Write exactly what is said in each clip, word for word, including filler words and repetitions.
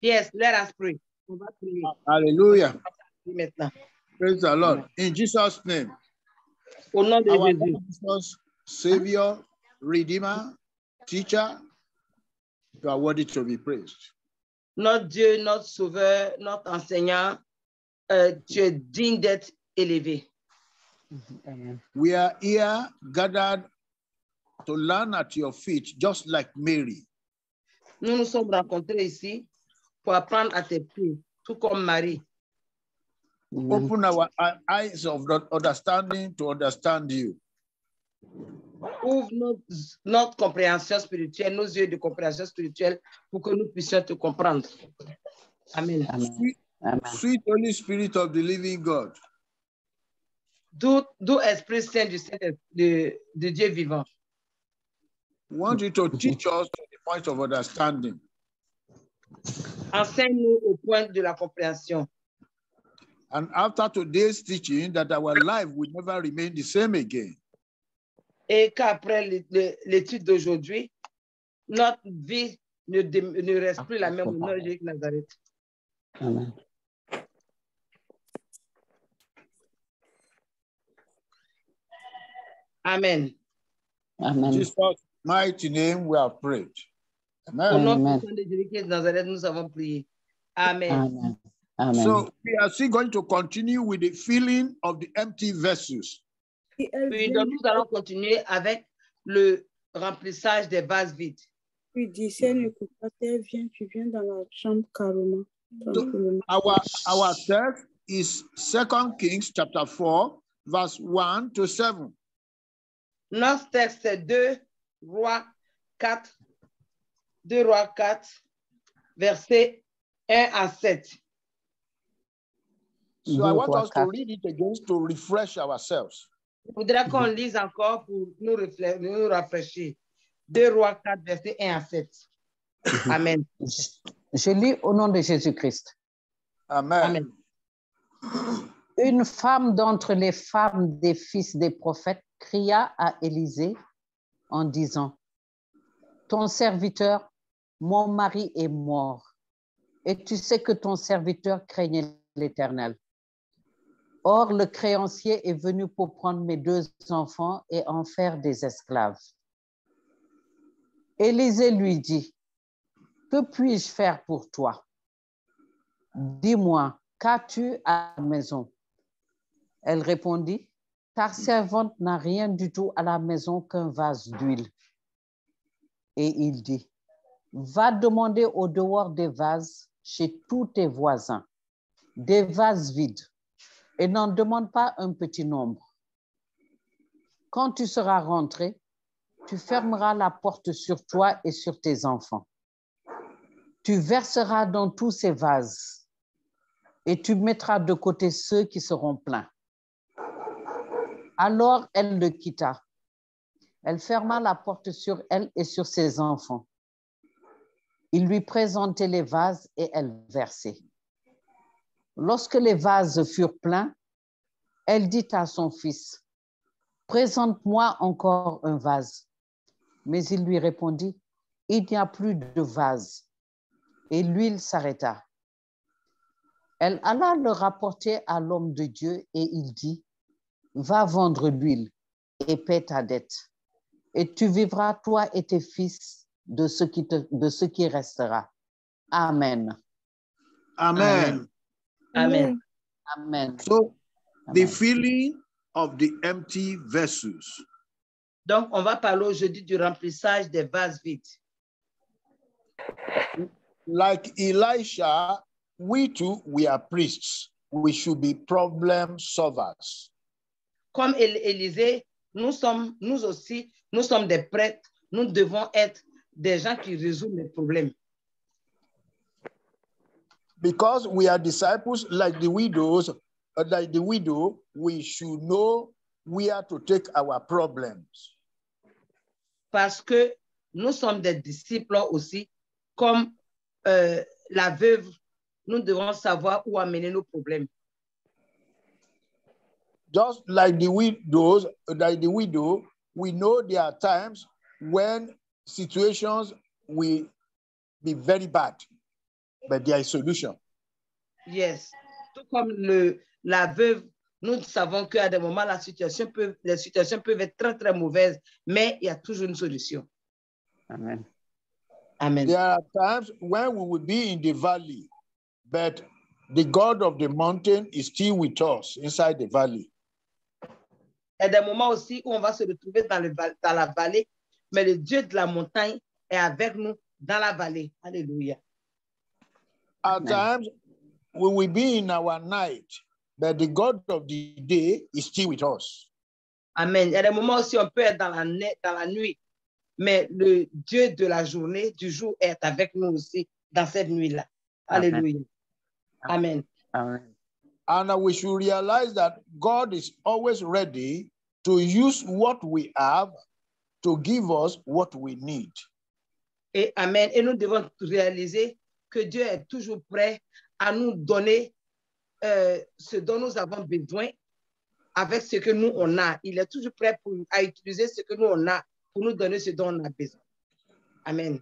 Yes, let us pray. On va prier. Alléluia. Maintenant. Praise the Lord. In Jesus' name. Au nom de Jésus. Lord Jesus, Savior, Redeemer, Teacher, you are worthy to be praised. Notre Dieu, notre Sauveur, notre Enseignant, euh, tu es digne d'être élevé. Amen. We are here gathered to learn at your feet, just like Mary. Nous nous sommes rencontrés ici pour apprendre à tes pieds, tout comme Marie. Mm. Open our eyes of understanding to understand you. Ouvre notre, notre compréhension spirituelle, nos yeux de compréhension spirituelle, pour que nous puissions te comprendre. Amen. Amen. Sweet, Amen. Sweet Holy Spirit of the Living God. D'où, d'où Esprit Saint du Saint de, de Dieu vivant. We want you to teach us to the point of understanding. Enseigne-nous au point de la compréhension. And after today's teaching, that our life will never remain the same again. Et qu'après l'étude d'aujourd'hui, notre vie ne, ne reste plus la même au nom de Jésus Nazareth. Amen. Amen. Amen. In Jesus' mighty name we have prayed. Amen. Au nom de Jésus Nazareth, nous avons prié. Amen. Amen. Amen. So we are still going to continue with the filling of the empty vessels. Puis donc nous allons continuer avec le remplissage des vases vides. Puis disait le commentaire vient, tu viens dans la chambre carrément. Our our text is Second Kings chapter four verse one to seven. Notre texte est deux Rois quatre, deux Rois quatre versets un à sept. So I want us to read it again to refresh ourselves. Je voudrais qu'on lise encore pour nous, nous rafraîchir. deux Rois quatre, versets un à sept. Amen. Je lis au nom de Jésus-Christ. Amen. Amen. Une femme d'entre les femmes des fils des prophètes cria à Élisée en disant, « Ton serviteur, mon mari est mort, et tu sais que ton serviteur craignait l'Éternel. » Or, le créancier est venu pour prendre mes deux enfants et en faire des esclaves. Élisée lui dit, « Que puis-je faire pour toi? Dis-moi, qu'as-tu à la maison? » Elle répondit, « Ta servante n'a rien du tout à la maison qu'un vase d'huile. » Et il dit, « Va demander au dehors des vases chez tous tes voisins, des vases vides. Et n'en demande pas un petit nombre. Quand tu seras rentré, tu fermeras la porte sur toi et sur tes enfants. Tu verseras dans tous ces vases et tu mettras de côté ceux qui seront pleins. » Alors elle le quitta. Elle ferma la porte sur elle et sur ses enfants. Il lui présentait les vases et elle versait. Lorsque les vases furent pleins, elle dit à son fils, « Présente-moi encore un vase. » Mais il lui répondit, « Il n'y a plus de vase. » Et l'huile s'arrêta. Elle alla le rapporter à l'homme de Dieu et il dit, « Va vendre l'huile et paie ta dette, et tu vivras toi et tes fils de ce qui, te, de ce qui restera. » Amen. Amen. Amen. Amen. Amen. So, Amen. The filling of the empty vessels. Donc, on va parler aujourd'hui du remplissage des vases vides. Like Elisha, we too, we are priests. We should be problem solvers. Comme Élisée, nous sommes, nous aussi, nous sommes des prêtres. Nous devons être des gens qui résolvent les problèmes. Because we are disciples like the widows, like the widow, we should know where to take our problems. Parce que nous sommes des disciples aussi, comme euh, la veuve, nous devons savoir où amener nos problèmes. Just like the widows, like the widow, we know there are times when situations will be very bad. But there is solution. Yes. Tout comme le, la veuve, nous savons qu'à des moments, la situation peut, les situations peuvent être très, très mauvaises, mais il y a toujours une solution. Amen. Amen. There are times when we will be in the valley, but the God of the mountain is still with us inside the valley. Il y a des moments aussi où on va se retrouver dans, le, dans la vallée, mais le Dieu de la montagne est avec nous dans la vallée. Alléluia. At times, we will be in our night, but the God of the day is still with us. Amen. Il y a des moments aussi où on peut être dans la, dans la nuit, mais le Dieu de la journée, du jour, est avec nous aussi dans cette nuit-là. Alléluia. Amen. Amen. And we should realize that God is always ready to use what we have to give us what we need. Et amen. Et nous devons réaliser que Dieu est toujours prêt à nous donner euh, ce dont nous avons besoin avec ce que nous on a. Il est toujours prêt pour, à utiliser ce que nous on a pour nous donner ce dont on a besoin. Amen.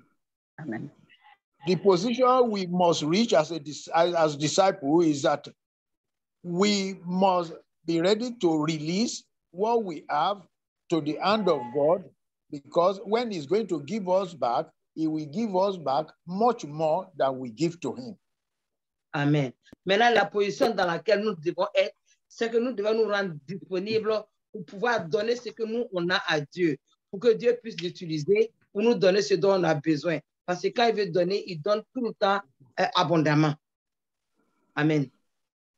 Amen. The position we must reach as a as disciple is that we must be ready to release what we have to the hand of God, because when he's going to give us back, he will give us back much more than we give to him. Amen. Maintenant, la position dans laquelle nous devons être, c'est que nous devons nous rendre disponibles pour pouvoir donner ce que nous, on a à Dieu, pour que Dieu puisse l'utiliser pour nous donner ce dont on a besoin. Parce que quand il veut donner, il donne tout le temps euh, abondamment. Amen.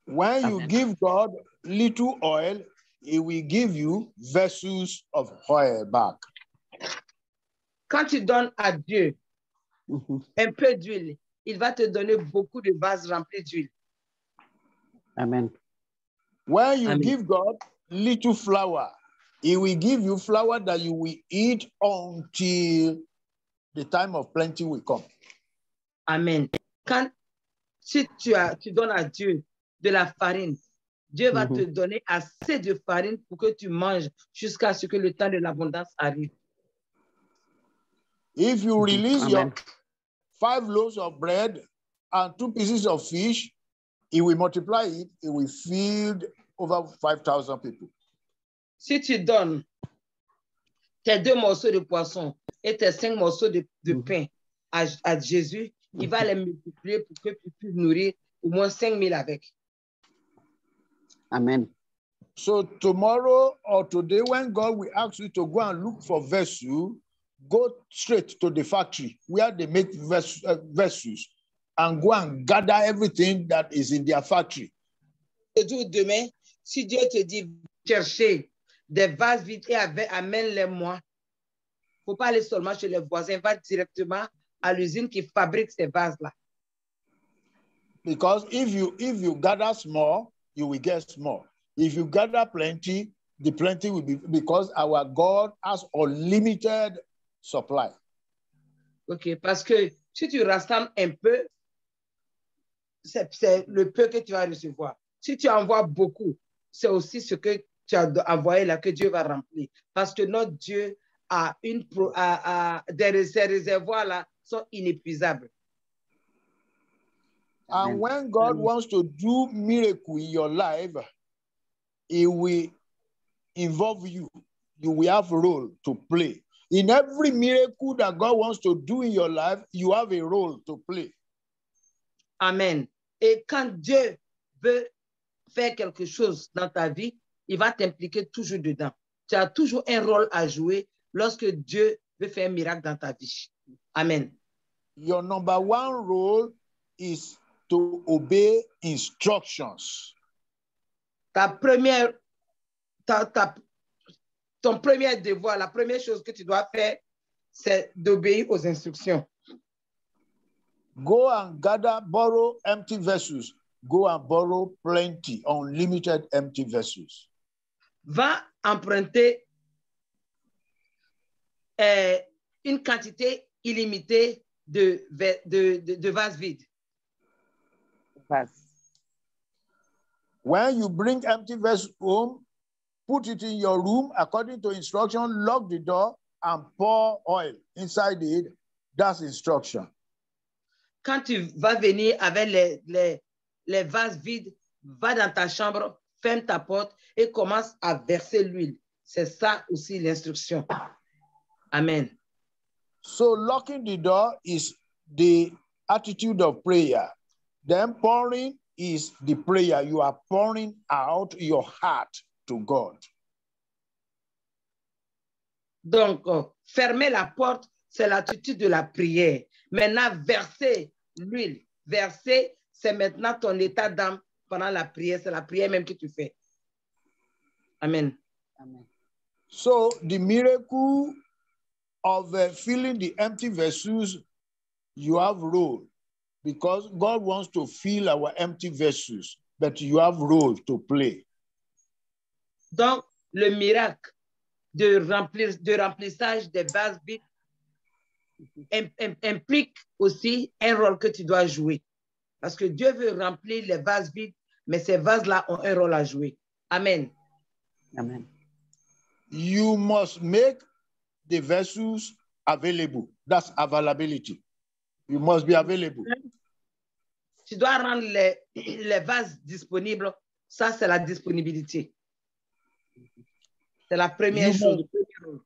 When Amen. You give God little oil, he will give you vessels of oil back. Quand tu donnes à Dieu un peu d'huile, il va te donner beaucoup de vases remplis d'huile. Amen. When you Amen. Give God little flour, he will give you flour that you will eat until the time of plenty will come. Amen. Quand si tu, as, tu donnes à Dieu de la farine, Dieu va mm-hmm. te donner assez de farine pour que tu manges jusqu'à ce que le temps de l'abondance arrive. If you release Amen. Your five loaves of bread and two pieces of fish, it will multiply it, it will feed over five thousand people. Si tu donnes tes deux morceaux de poisson et tes cinq morceaux de, de pain à, à Jésus, il va les multiplier pour que tu puisses nourrir au moins cinq mille avec. Amen. So tomorrow or today, when God will ask you to go and look for vessels, go straight to the factory where they make vessels, uh, vessels and go and gather everything that is in their factory. Demain, si Dieu te dit chercher des vases vides et amène-les-moi, il ne faut pas aller seulement chez les voisins, va directement à l'usine qui fabrique ces vases-là. Because if you, if you gather small, you will get small. If you gather plenty, the plenty will be, because our God has unlimited supply. OK, parce que si tu rassembles un peu, c'est le peu que tu vas recevoir. Si tu envoies beaucoup, c'est aussi ce que tu as envoyé là que Dieu va remplir. Parce que notre Dieu a une pro, a, a, des, ces réservoirs là sont inépuisables. And Amen. When God Amen. Wants to do miracle in your life, he will involve you. You will have a role to play. In every miracle that God wants to do in your life, you have a role to play. Amen. Et quand Dieu veut faire quelque chose dans ta vie, il va t'impliquer toujours dedans. Tu as toujours un rôle à jouer lorsque Dieu veut faire un miracle dans ta vie. Amen. Your number one role is to obey instructions. Ta première, ta, ta, ton premier devoir, la première chose que tu dois faire, c'est d'obéir aux instructions. Go and gather, borrow empty vessels. Go and borrow plenty, unlimited empty vessels. Va emprunter euh, une quantité illimitée de, de, de, de vases vides. Vase. When you bring empty vessels home, put it in your room according to instruction, lock the door and pour oil inside it. That's instruction. quand tu vas venir avec les, les, les vases vides, va dans ta chambre, ferme ta porte et commence à verser l'huile. C'est ça aussi l'instruction. Amen. So locking the door is the attitude of prayer. Then pouring is the prayer. You are pouring out your heart to God. Donc, fermer la porte, c'est l'attitude de la prière. Maintenant, verser l'huile. Verser, c'est maintenant ton état d'âme pendant la prière. C'est la prière même que tu fais. Amen. Amen. So, the miracle of uh, filling the empty vessels, you have role. Because God wants to fill our empty vessels, but you have role to play. Donc, le miracle de, remplir, de remplissage des vases vides implique aussi un rôle que tu dois jouer. Parce que Dieu veut remplir les vases vides, mais ces vases-là ont un rôle à jouer. Amen. Amen. You must make the vessels available. That's availability. You must be available. Tu dois rendre les, les vases disponibles. Ça, c'est la disponibilité. C'est la première you chose. Must,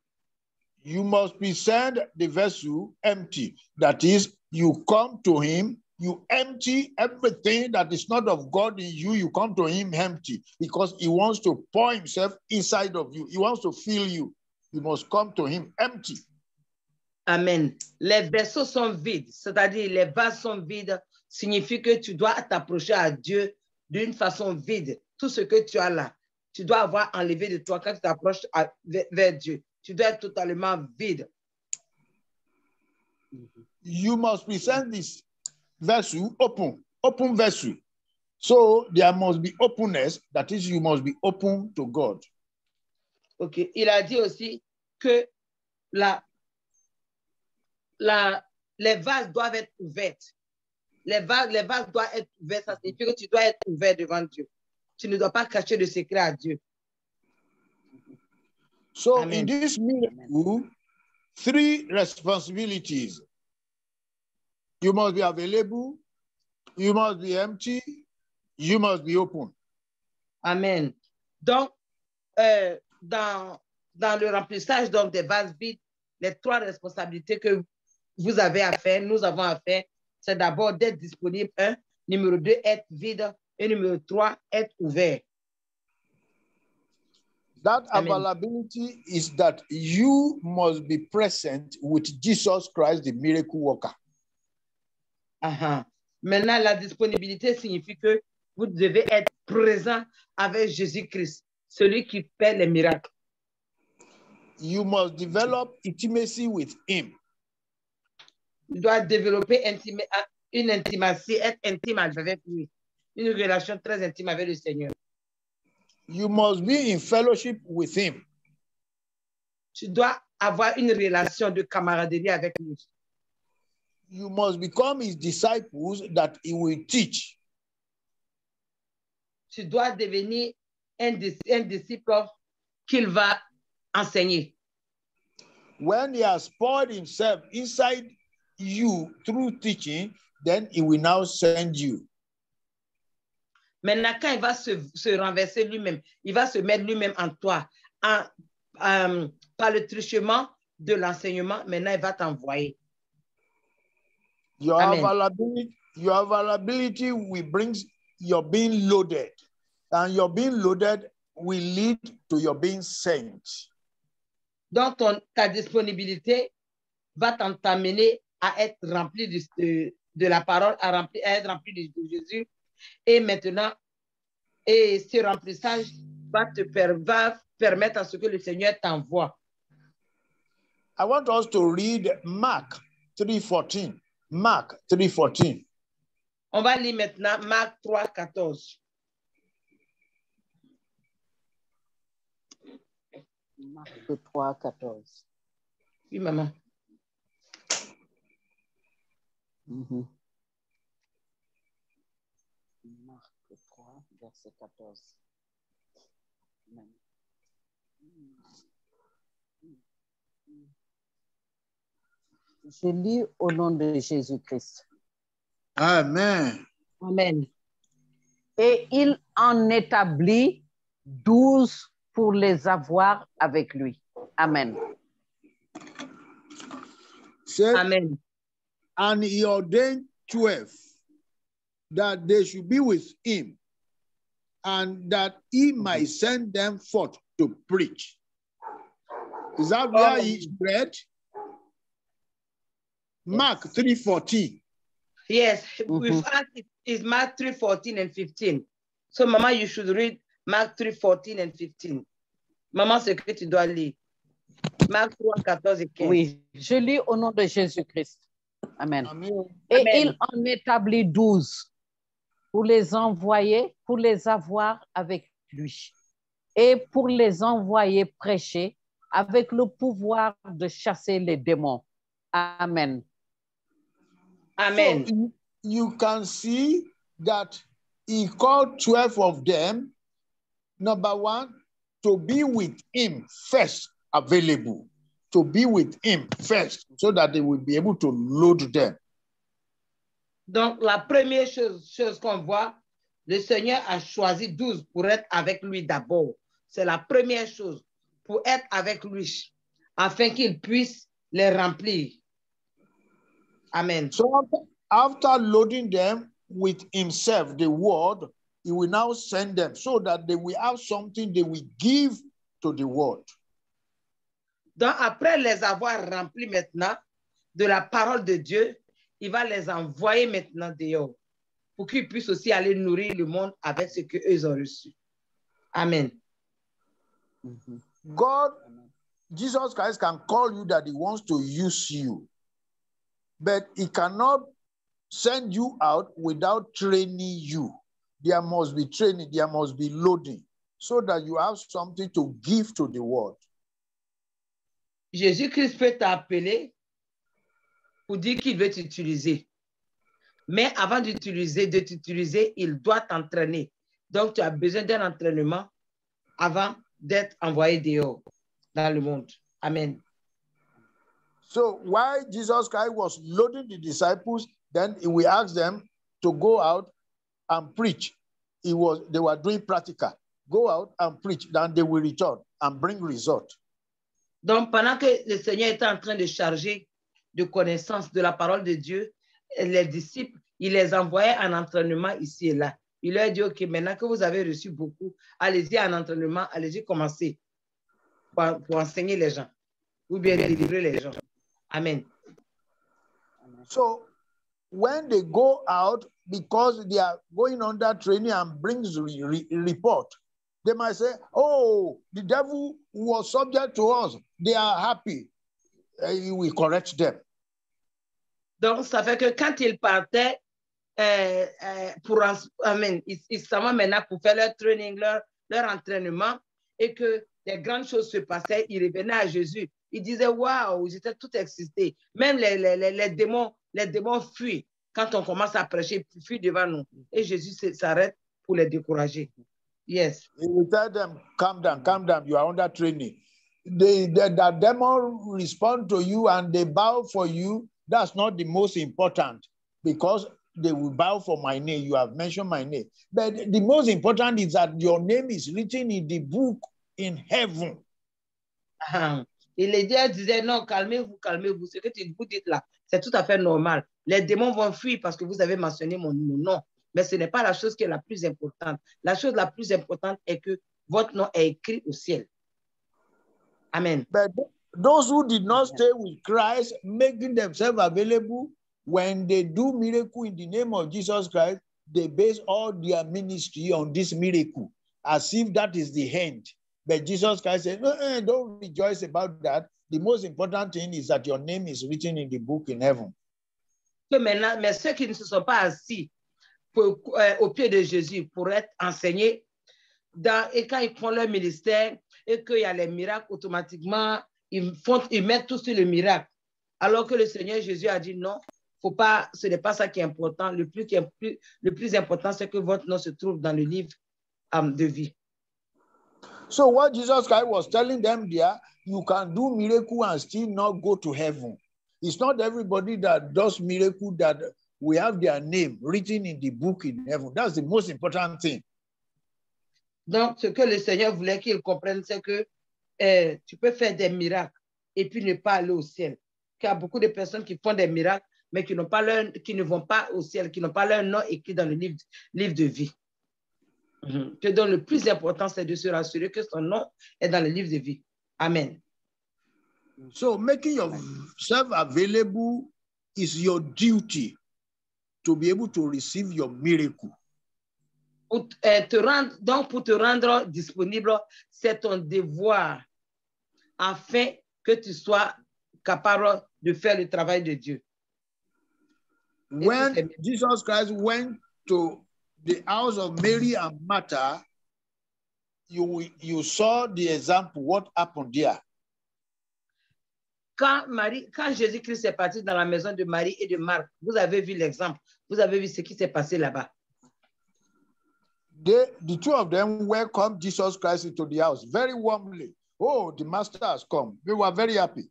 you must be sent the vessel empty. That is, you come to him, you empty everything that is not of God in you, you come to him empty. Because he wants to pour himself inside of you. He wants to fill you. You must come to him empty. Amen. Les vaisseaux sont vides, c'est-à-dire les vases sont vides, signifie que tu dois t'approcher à Dieu d'une façon vide. Tout ce que tu as là, tu dois avoir enlevé de toi quand tu t'approches à, vers Dieu. Tu dois être totalement vide. You must present this vessel open, open vessel. So there must be openness, that is, you must be open to God. Ok. Il a dit aussi que la La, les vases doivent être ouvertes. Les vases, les vases doivent être ouvertes. Ça signifie que tu dois être ouvert devant Dieu. Tu ne dois pas cacher de secret à Dieu. So, Amen. In this miracle, three responsibilities. You must be available, you must be empty, you must be open. Amen. Donc, euh, dans, dans le remplissage donc, des vases vides, les trois responsabilités que vous avez à faire, nous avons à faire, c'est d'abord d'être disponible, un, numéro deux, être vide, et numéro trois, être ouvert. That availability is that you must be present with Jesus Christ, the miracle worker. Uh-huh. Maintenant, la disponibilité signifie que vous devez être présent avec Jésus-Christ, celui qui fait les miracles. You must develop intimacy with him. Tu dois développer intime, une intimité, être intime avec lui, une relation très intime avec le Seigneur. You must be in fellowship with him. Tu dois avoir une relation de camaraderie avec lui. You must become his disciples that he will teach. Tu dois devenir un, un disciple qu'il va enseigner. When he has poured himself inside you through teaching, then he will now send you. Maintenant, quand il va se, se renverser lui-même, il va se mettre lui-même en toi. En, euh, par le truchement de l'enseignement, maintenant, il va t'envoyer. Your availability, your availability will bring your being loaded. And your being loaded will lead to your being sent. Donc, ton, ta disponibilité va t'amener à être rempli de, de, de la parole, à, rempli, à être rempli de, de Jésus. Et maintenant, et ce remplissage va te per, va permettre à ce que le Seigneur t'envoie. I want us to read Marc three fourteen. Marc three fourteen. On va lire maintenant Marc trois quatorze. Marc trois quatorze. Oui, maman. Mm-hmm. Marc trois, verset quatorze. Je lis au nom de Jésus-Christ. Amen. Amen. Et il en établit douze pour les avoir avec lui. Amen. Said, Amen. And he ordained twelve that they should be with him and that he might send them forth to preach. Is that Amen. Where he read? Mark three fourteen. Yes, mm-hmm. With us it's Mark three fourteen and fifteen. So, Mama, you should read Mark three fourteen and fifteen. Maman, c'est que tu dois lire. Marc trois quatorze et quinze. Oui, je lis au nom de Jésus-Christ. Amen. Amen. Et Amen. Il en établit douze pour les envoyer, pour les avoir avec lui et pour les envoyer prêcher avec le pouvoir de chasser les démons. Amen. Amen. So you can see that he called twelve of them, number one, to be with him first, available, to be with him first, so that they will be able to load them. Donc, la première chose, chose qu'on voit, le Seigneur a choisi douze pour être avec lui d'abord. C'est la première chose, pour être avec lui, afin qu'il puisse les remplir. Amen. So, after loading them with himself, the word, he will now send them so that they will have something they will give to the world. Donc, après les avoir remplis maintenant de la parole de Dieu, il va les envoyer maintenant dehors pour qu'ils puissent aussi aller nourrir le monde avec ce qu'eux ont reçu. Amen. Mm-hmm. God, Jesus Christ can call you that he wants to use you, but he cannot send you out without training you. There must be training, there must be loading, so that you have something to give to the world. Jésus-Christ peut t'appeler pour dire qu'il veut t'utiliser. Mais avant d'utiliser, de t'utiliser, il doit t'entraîner. Donc, tu as besoin d'un entraînement avant d'être envoyé dehors dans le monde. Amen. So, while Jesus Christ was loading the disciples, then he will ask them to go out and preach. He was, they were doing practical. Go out and preach, then they will return and bring result. Donc, pendant que le Seigneur était en train de charger de connaissance de la parole de Dieu, les disciples, il les envoyait en entraînement ici et là. Il leur dit, OK, maintenant que vous avez reçu beaucoup, allez-y en entraînement, allez-y commencer pour, pour enseigner les gens, ou bien délivrer les gens. Amen. So, when they go out, because they are going under training and brings re re report, they might say, oh, the devil was subject to us. They are happy. He will correct them. Donc, ça fait que quand ils partaient, euh, euh, pour, amen, ils, ils s'en vont maintenant pour faire leur training, leur, leur entraînement, et que des grandes choses se passaient, ils revenaient à Jésus. Ils disaient, waouh, ils étaient tout excités. Même les, les, les, les démons, les démons fuient. Quand on commence à prêcher, ils fuient devant nous. Et Jésus s'arrête pour les décourager. Yes. He will tell them, calm down, calm down, you are under training. They, they, the demon respond to you and they bow for you. That's not the most important, because they will bow for my name. You have mentioned my name. But the most important is that your name is written in the book in heaven. Ah. Et les dieux disaient, non, calmez-vous, calmez-vous. Ce que vous dites là, c'est tout à fait normal. Les démons vont fuir parce que vous avez mentionné mon, mon nom. Mais ce n'est pas la chose qui est la plus importante. La chose la plus importante est que votre nom est écrit au ciel. Amen. But those who did not stay with Christ, making themselves available, when they do miracle in the name of Jesus Christ, they base all their ministry on this miracle, as if that is the end. But Jesus Christ said, no, no, don't rejoice about that. The most important thing is that your name is written in the book in heaven. Mais ceux qui ne se sont pas assis Pour, euh, au pied de Jésus pour être enseignés. Dans, et quand ils font leur ministère et qu'il y a les miracles, automatiquement, ils, font, ils mettent tout sur le miracle. Alors que le Seigneur Jésus a dit non, faut pas, ce n'est pas ça qui est important. Le plus, qui est plus, le plus important, c'est que votre nom se trouve dans le livre um, de vie. So what Jesus Christ was telling them there, you can do miracle and still not go to heaven. It's not everybody that does miracle that we have their name written in the book in heaven. That's the most important thing. Donc, ce que le Seigneur voulait qu'ils comprennent, c'est que eh, tu peux faire des miracles et puis ne pas aller au ciel. Il y a beaucoup de personnes qui font des miracles, mais qui, n'ont pas leur, qui ne vont pas au ciel, qui n'ont pas leur nom écrit dans le livre, livre de vie. Mm-hmm. Que donc le plus important, c'est de se rassurer que son nom est dans le livre de vie. Amen. So, making yourself available is your duty to be able to receive your miracle. Pour te rendre, donc, pour te rendre disponible, c'est ton devoir afin que tu sois capable de faire le travail de Dieu. When Jesus Christ went to the house of Mary and Martha, you, you saw the example, what happened there. Quand, Marie, quand Jésus-Christ est parti dans la maison de Marie et de Marc, vous avez vu l'exemple, vous avez vu ce qui s'est passé là-bas. They, the two of them welcomed Jesus Christ into the house very warmly. Oh, the master has come. We were very happy.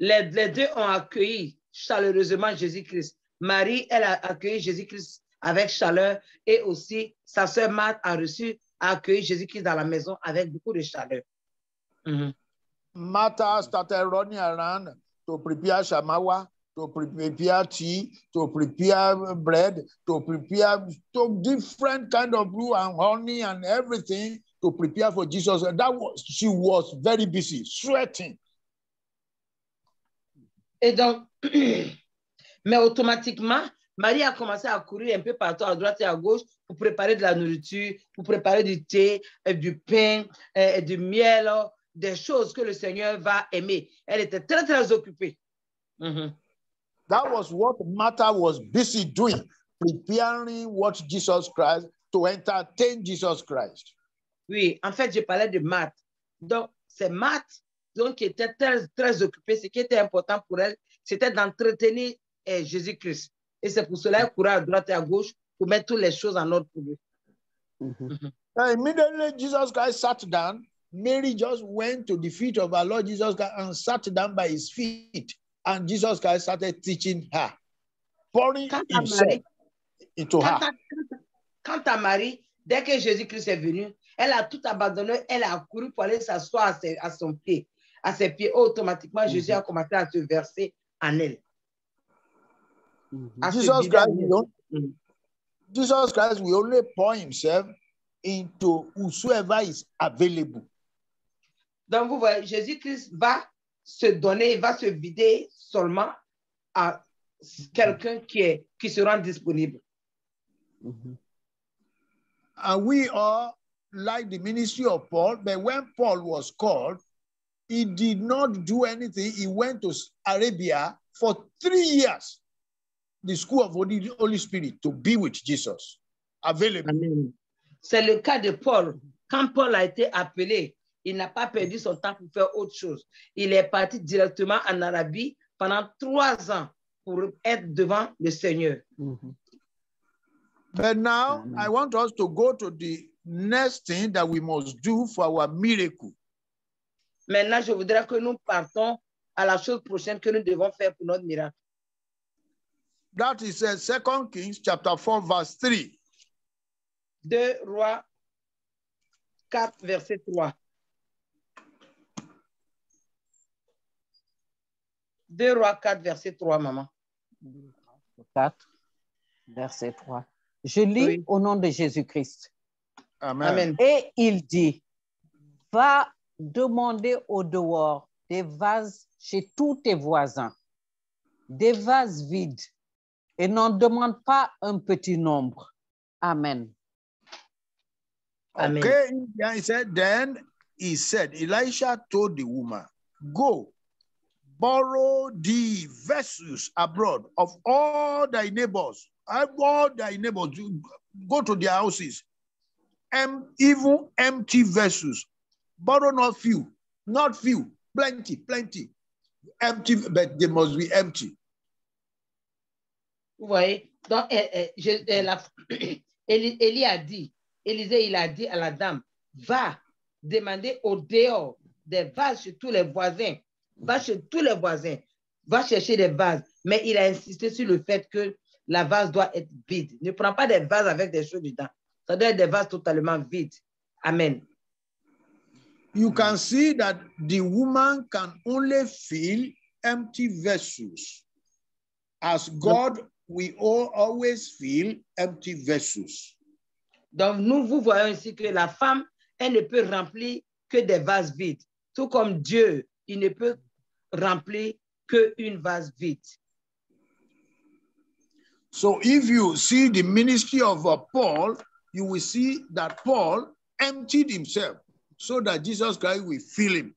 Les, les deux ont accueilli chaleureusement Jésus-Christ. Marie, elle a accueilli Jésus-Christ avec chaleur et aussi sa sœur Marthe a reçu, a accueilli Jésus-Christ dans la maison avec beaucoup de chaleur. Mm-hmm. Martha started running around to prepare shamawa, to prepare tea, to prepare bread, to prepare to different kind of brew and honey and everything to prepare for Jesus. And that was, she was very busy, sweating. Et donc, mais automatiquement, Marie a commencé à courir un peu partout, à droite et à gauche, pour préparer de la nourriture, pour préparer du thé, du pain, et du miel, des choses que le Seigneur va aimer. Elle était très, très occupée. Mm-hmm. That was what Martha was busy doing, preparing what Jesus Christ, to entertain Jesus Christ. Oui, en fait, je parlais de Marthe. Donc, c'est Marthe donc, qui était très, très occupée. Ce qui était important pour elle, c'était d'entretenir eh, Jésus-Christ. Et c'est pour cela qu'elle courait à droite et à gauche pour mettre toutes les choses en ordre pour lui. Mm-hmm. Mm-hmm. And immediately, Jesus Christ sat down. Mary just went to the feet of our Lord Jesus Christ and sat down by his feet. And Jesus Christ started teaching her, pouring himself into her. Quant à Marie, dès que Jésus-Christ est venu, elle a tout abandonné, elle a couru pour aller s'asseoir à, à son pied. À ses pieds, automatiquement, mm-hmm. Jésus a commencé à se verser en elle. Mm-hmm. Jesus, Christ, you know, mm-hmm. Jesus Christ will only pour himself into whosoever is available. Donc, vous voyez, Jésus-Christ va se donner, il va se vider seulement à quelqu'un qui est, qui se rend disponible. Mm-hmm. And we are like the ministry of Paul, but when Paul was called, he did not do anything. He went to Arabia for three years, the school of the Holy Spirit, to be with Jesus. Available. Amen. C'est le cas de Paul. Quand Paul a été appelé, il n'a pas perdu son temps pour faire autre chose. Il est parti directement en Arabie pendant trois ans pour être devant le Seigneur. Mm-hmm. But now, mm-hmm. I want us to go to the next thing that we must do for our miracle. Maintenant, je voudrais que nous partons à la chose prochaine que nous devons faire pour notre miracle. That is in Second Kings chapter four, verse three. deux Rois quatre, verset trois. deux Rois quatre, verset trois, maman. quatre, verset trois. Je lis oui. Au nom de Jésus-Christ. Amen. Amen. Et il dit, va demander au dehors des vases chez tous tes voisins, des vases vides, et n'en demande pas un petit nombre. Amen. Amen. Okay, he said, then he said, Elisha told the woman, go, borrow the vessels abroad of all thy neighbors, all thy neighbors, go to their houses, and even empty vessels, borrow not few, not few, plenty, plenty, empty, but they must be empty. Vous voyez, donc, eh, eh, je, eh, la, Élie, Élie a dit, Élisée, il a dit à la dame, va demander au dehors des vases chez tous les voisins. Va chez tous les voisins. Va chercher des vases. Mais il a insisté sur le fait que la vase doit être vide. Ne prends pas des vases avec des choses dedans. Ça doit être des vases totalement vides. Amen. You can see that the woman can only fill empty vessels. As God, we all always fill empty vessels. Donc nous vous voyons ici que la femme, elle ne peut remplir que des vases vides. Tout comme Dieu, il ne peut remplir qu'une vase vide. So if you see the ministry of Paul, you will see that Paul emptied himself so that Jesus Christ will fill him.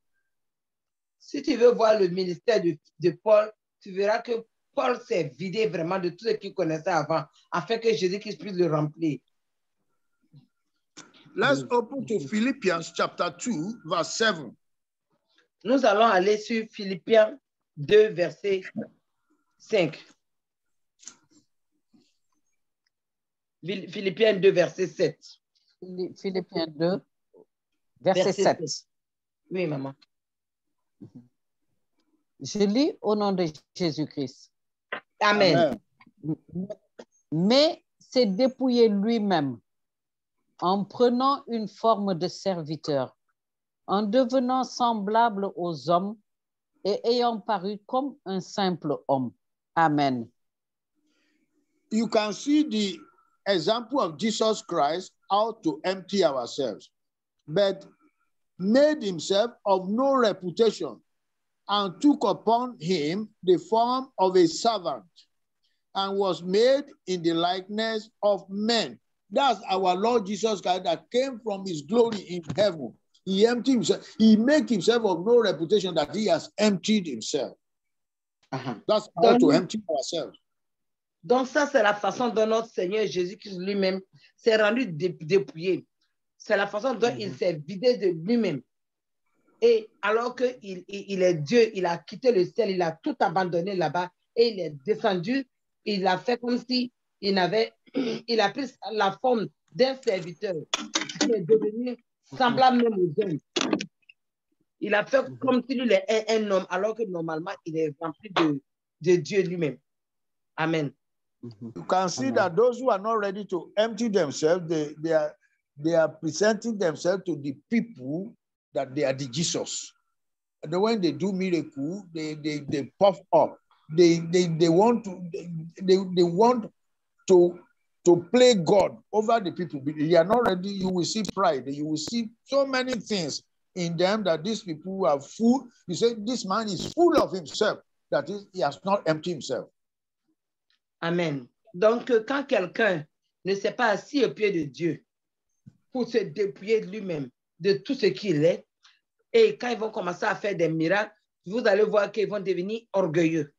Si tu veux voir le ministère de, de Paul, tu verras que Paul s'est vidé vraiment de tout ce qu'il connaissait avant, afin que Jésus-Christ puisse le remplir. Let's open to Philippians chapter two, verse seven. Nous allons aller sur Philippiens deux, verset cinq. Philippiens deux, verset sept. Philippiens deux, verset, verset sept. sept. Oui, maman. Je lis au nom de Jésus-Christ. Amen. Amen. Mais s'est dépouillé lui-même en prenant une forme de serviteur, en devenant semblable aux hommes et ayant paru comme un simple homme. Amen. You can see the example of Jesus Christ, how to empty ourselves, but made himself of no reputation, and took upon him the form of a servant, and was made in the likeness of men. That's our Lord Jesus Christ that came from his glory in heaven. He emptied himself. He made himself of no reputation, that he has emptied himself. Uh-huh. That's how to empty ourselves. Donc ça, c'est la façon dont notre Seigneur Jésus-Christ lui-même s'est rendu dépouillé. C'est la façon dont mm-hmm. il s'est vidé de lui-même. Et alors qu'il il est Dieu, il a quitté le ciel, il a tout abandonné là-bas et il est descendu. Il a fait comme si il n'avait, il a pris la forme d'un serviteur qui est devenu semblable même aux hommes. Il a fait comme s'il si était un homme, alors que normalement il est rempli de, de Dieu lui-même. Amen. You can see Amen. That those who are not ready to empty themselves, they, they, are, they are presenting themselves to the people that they are the Jesus. And when they do miracle, they, they, they puff up. They, they, they, want to, they, they want to to play God over the people. They are not ready. You will see pride. You will see so many things in them that these people are full. You say, this man is full of himself. That is, he has not emptied himself. Amen. Donc, quand quelqu'un ne s'est pas assis au pied de Dieu pour se dépouiller de lui-même, de tout ce qu'il est, et quand ils vont commencer à faire des miracles, vous allez voir qu'ils vont devenir orgueilleux.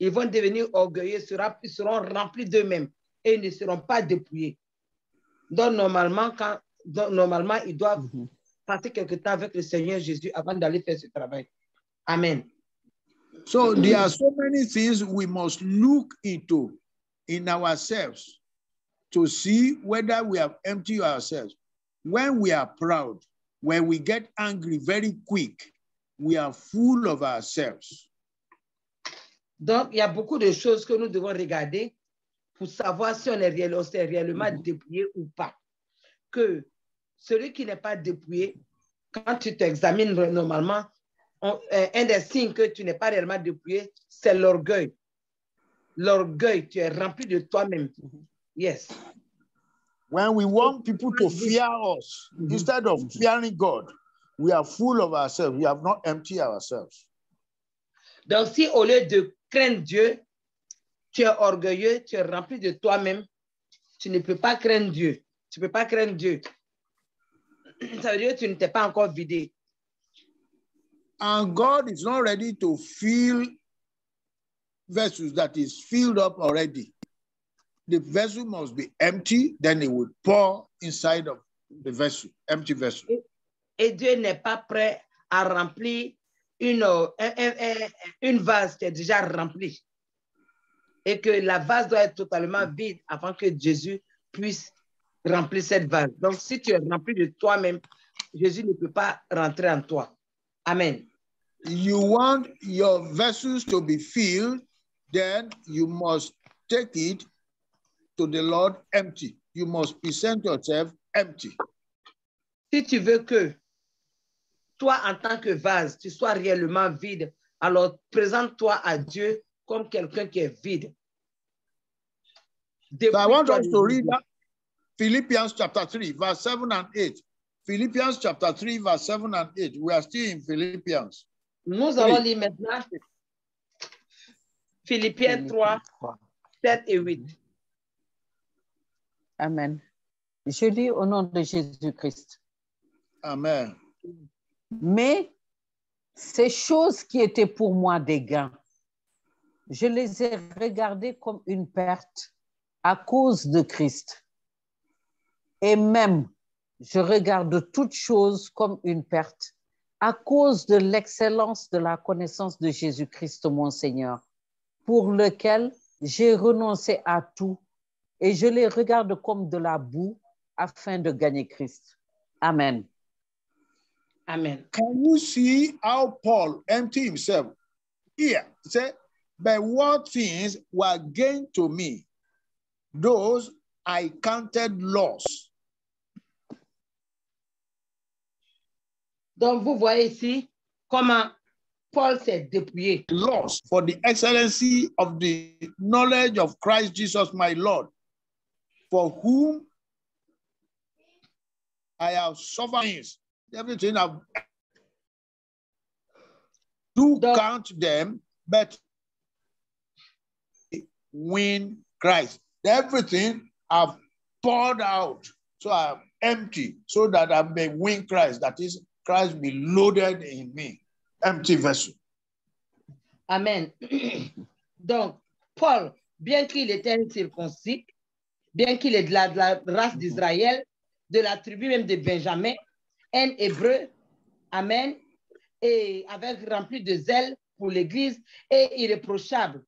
Ils vont devenir orgueilleux, ils seront remplis d'eux-mêmes et ils ne seront pas dépouillés. Donc, normalement, quand, donc, normalement ils doivent mm-hmm. passer quelque temps avec le Seigneur Jésus avant d'aller faire ce travail. Amen. So, there are so many things we must look into in ourselves to see whether we have emptied ourselves. When we are proud, when we get angry very quick, we are full of ourselves. Donc, il y a beaucoup de choses que nous devons regarder pour savoir si on est réel, on s'est réellement dépouillé ou pas. Que celui qui n'est pas dépouillé, quand tu t'examines normalement, on, un des signes que tu n'es pas réellement dépouillé, c'est l'orgueil. L'orgueil, tu es rempli de toi-même. Yes. When we want people to fear us, mm-hmm. instead of fearing God, we are full of ourselves. We have not emptied ourselves. Donc, si au lieu de craindre Dieu, tu es orgueilleux, tu es rempli de toi-même, tu ne peux pas craindre Dieu. Tu ne peux pas craindre Dieu. Ça veut dire que tu ne t'es pas encore vidé. And God is not ready to fill vessels that is filled up already. The vessel must be empty, then it will pour inside of the vessel, empty vessel. Et Dieu n'est pas prêt à remplir une, une vase qui est déjà remplie. Et que la vase doit être totalement vide avant que Jésus puisse remplir cette vase. Donc, si tu es rempli de toi-même, Jésus ne peut pas rentrer en toi. Amen. You want your vessels to be filled, then you must take it to the Lord empty. You must present yourself empty. Si tu veux que toi, en tant que vase, tu sois réellement vide, alors présente-toi à Dieu comme quelqu'un qui est vide. So I want us to read Philippians chapter three, verse seven and eight. Philippians chapter three, verse seven and eight. We are still in Philippians. Nous allons lire maintenant Philippiens trois, sept et huit. Amen. Je lis au nom de Jésus-Christ. Amen. Mais ces choses qui étaient pour moi des gains, je les ai regardées comme une perte à cause de Christ. Et même, je regarde toutes choses comme une perte à cause de l'excellence de la connaissance de Jésus-Christ, mon Seigneur, pour lequel j'ai renoncé à tout et je les regarde comme de la boue afin de gagner Christ. Amen. Amen. Can you see how Paul emptied himself? Here, he said, but what things were gained to me, those I counted loss. Donc, vous voyez ici comment Paul s'est dépouillé. Loss for the excellency of the knowledge of Christ Jesus, my Lord, for whom I have suffered everything I've do Donc, count them, but win Christ. Everything I've poured out, so I'm empty, so that I may win Christ. That is, Christ be loaded in me. Empty vessel. Amen. Donc, Paul, bien qu'il était incirconcis, bien qu'il est de la, de la race d'Israël, de la tribu même de Benjamin, un Hébreu, amen, et avec rempli de zèle pour l'Église et irréprochable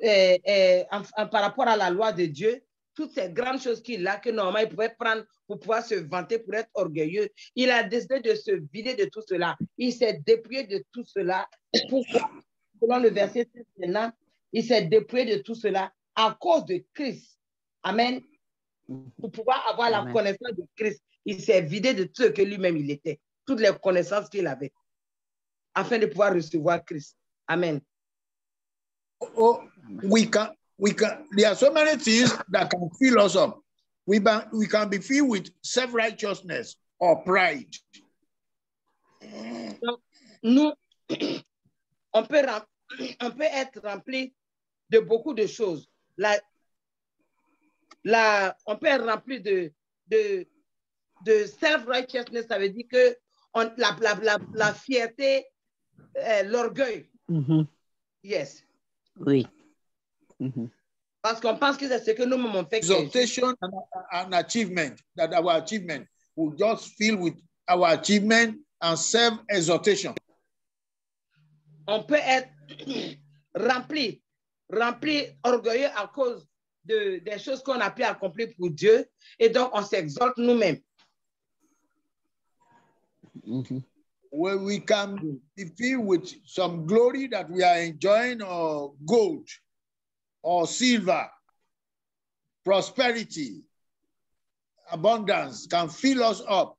et, et, en, en, par rapport à la loi de Dieu, toutes ces grandes choses qu'il a, que normalement il pouvait prendre pour pouvoir se vanter, pour être orgueilleux. Il a décidé de se vider de tout cela. Il s'est dépouillé de tout cela. Pourquoi? Selon le verset cinq, il s'est dépouillé de tout cela à cause de Christ. Amen. Pour pouvoir avoir Amen. La connaissance de Christ, il s'est vidé de tout ce que lui-même il était, toutes les connaissances qu'il avait, afin de pouvoir recevoir Christ. Amen. Oh, we can, we can, there are so many things that can fill us up. We, ban, we can be filled with self-righteousness or pride. Donc, nous, on peut, on peut être rempli de beaucoup de choses. La, La, on peut être rempli de, de, de self-righteousness, ça veut dire que on, la, la, la, la fierté, euh, l'orgueil. Mm-hmm. Yes. Oui. Mm-hmm. Parce qu'on pense que c'est ce que nous on fait. Exaltation and, and achievement, that our achievement, we just fill with our achievement and self-exaltation. On peut être rempli, rempli, orgueilleux à cause De, des choses qu'on a pu accomplir pour Dieu, et donc on s'exalte nous-mêmes. Mm-hmm. Well, we can be filled with some glory that we are enjoying, or gold, or silver, prosperity, abundance can fill us up.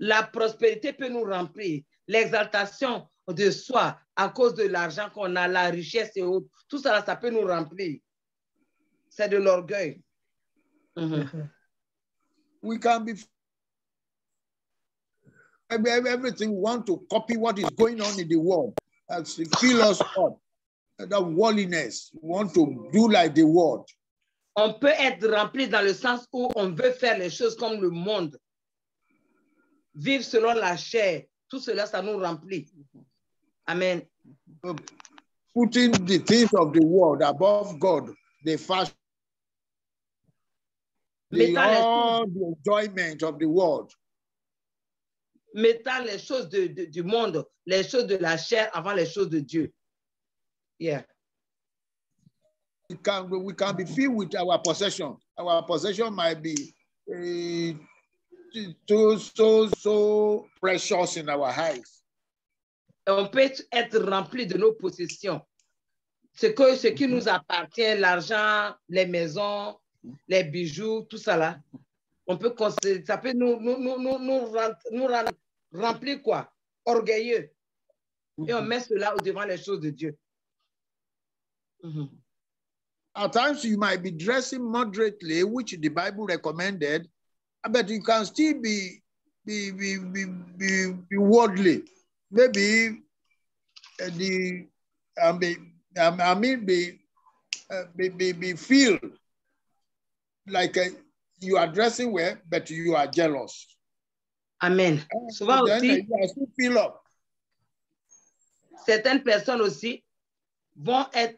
La prospérité peut nous remplir, l'exaltation de soi à cause de l'argent qu'on a, la richesse et autres, tout ça, ça peut nous remplir. C'est de l'orgueil. Mm-hmm. We can be everything. We want to copy what is going on in the world. That's to fill us up. That worldliness. We want to do like the world. On peut être rempli dans le sens où on veut faire les choses comme le monde. Vivre selon la chair. Tout cela, ça nous remplit. Amen. Putting the things of the world above God. The fashion. The, all the enjoyment of the world. Mettant les choses de, de, du monde, les choses de la chair avant les choses de Dieu. Yeah. We can, we can be filled with our possession. Our possession might be uh, so, so, so precious in our eyes. On peut être rempli de nos possessions. ce, que, ce qui nous appartient, l'argent, les maisons, les bijoux, tout ça là, on peut considérer, ça peut nous, nous, nous, nous, nous, nous remplir quoi? Orgueilleux. Et on met cela devant les choses de Dieu. Mm-hmm. At times you might be dressing moderately, which the Bible recommended, but you can still be, be, be, be, be, be worldly. Maybe uh, the, I mean, I mean be, uh, be, be, be feel like uh, you are dressing well, but you are jealous. Amen. And souvent then aussi, you are still filled up. Certaines personnes aussi vont être,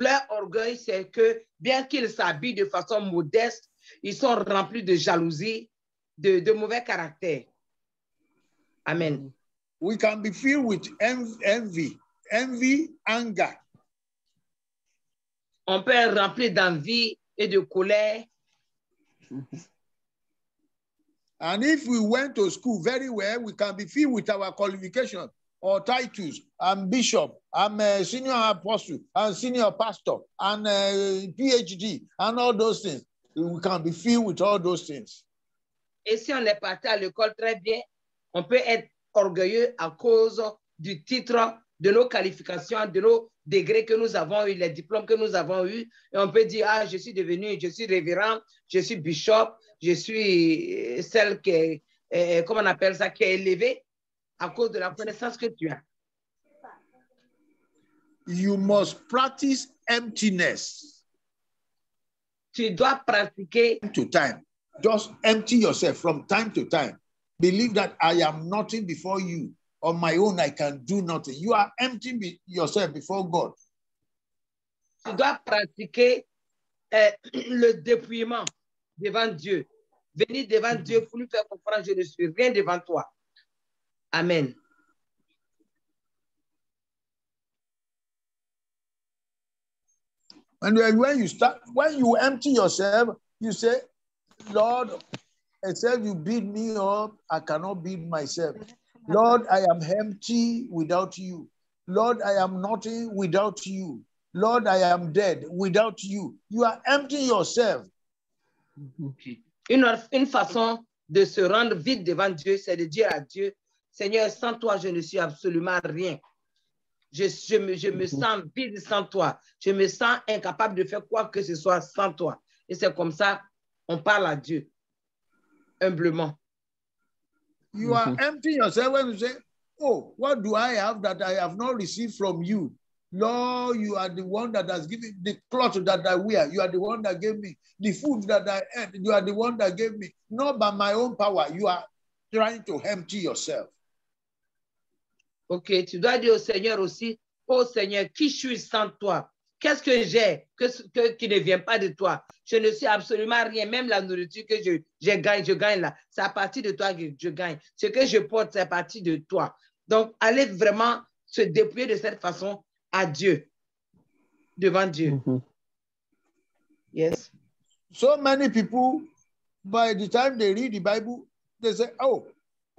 leur orgueil, c'est que bien qu'ils s'habillent de façon modeste, ils sont remplis de jalousie, de, de mauvais caractère. Amen. We can be filled with envy, envy, anger. On peut être rempli d'envie et de colère. And if we went to school very well, we can be filled with our qualifications. Or titles, I'm bishop, I'm a senior apostle, I'm senior pastor, and a PhD, and all those things. We can be filled with all those things. Et si on est parti à l'école très bien, on peut être orgueilleux à cause du titre, de nos qualifications, de nos degrés que nous avons eu, les diplômes que nous avons eus. Et on peut dire, ah, je suis devenu, je suis révérend, je suis bishop, je suis celle qui est, eh, comment on appelle ça, qui est élevée. À cause de la connaissance que tu as. You must practice emptiness. Tu dois pratiquer. Time to time. Just empty yourself from time to time. Believe that I am nothing before you. On my own, I can do nothing. You are emptying yourself before God. Tu dois pratiquer euh, le dépouillement devant Dieu. Venir devant mm-hmm. Dieu pour lui faire comprendre, je ne suis rien devant toi. Amen. And when, when you start, when you empty yourself, you say, Lord, except you build me up, I cannot build myself. Lord, I am empty without you. Lord, I am nothing without you. Lord, I am dead without you. You are emptying yourself. Une, une façon de se rendre vide devant Dieu, c'est de dire à Dieu, Seigneur, sans toi, je ne suis absolument rien. Je, je, me, je me sens vide sans toi. Je me sens incapable de faire quoi que ce soit sans toi. Et c'est comme ça, on parle à Dieu, humblement. You are empty yourself when you say, oh, what do I have that I have not received from you? Lord, you are the one that has given the cloth that I wear. You are the one that gave me the food that I ate. You are the one that gave me. Not by my own power. You are trying to empty yourself. Ok, tu dois dire au Seigneur aussi, oh Seigneur, qui je suis sans toi? Qu'est-ce que j'ai que, que, qui ne vient pas de toi? Je ne suis absolument rien, même la nourriture que je, je gagne, je gagne là. C'est à partir de toi que je gagne. Ce que je porte, c'est à partir de toi. Donc, allez vraiment se dépouiller de cette façon à Dieu, devant Dieu. Mm-hmm. Yes. So many people, by the time they read the Bible, they say, oh,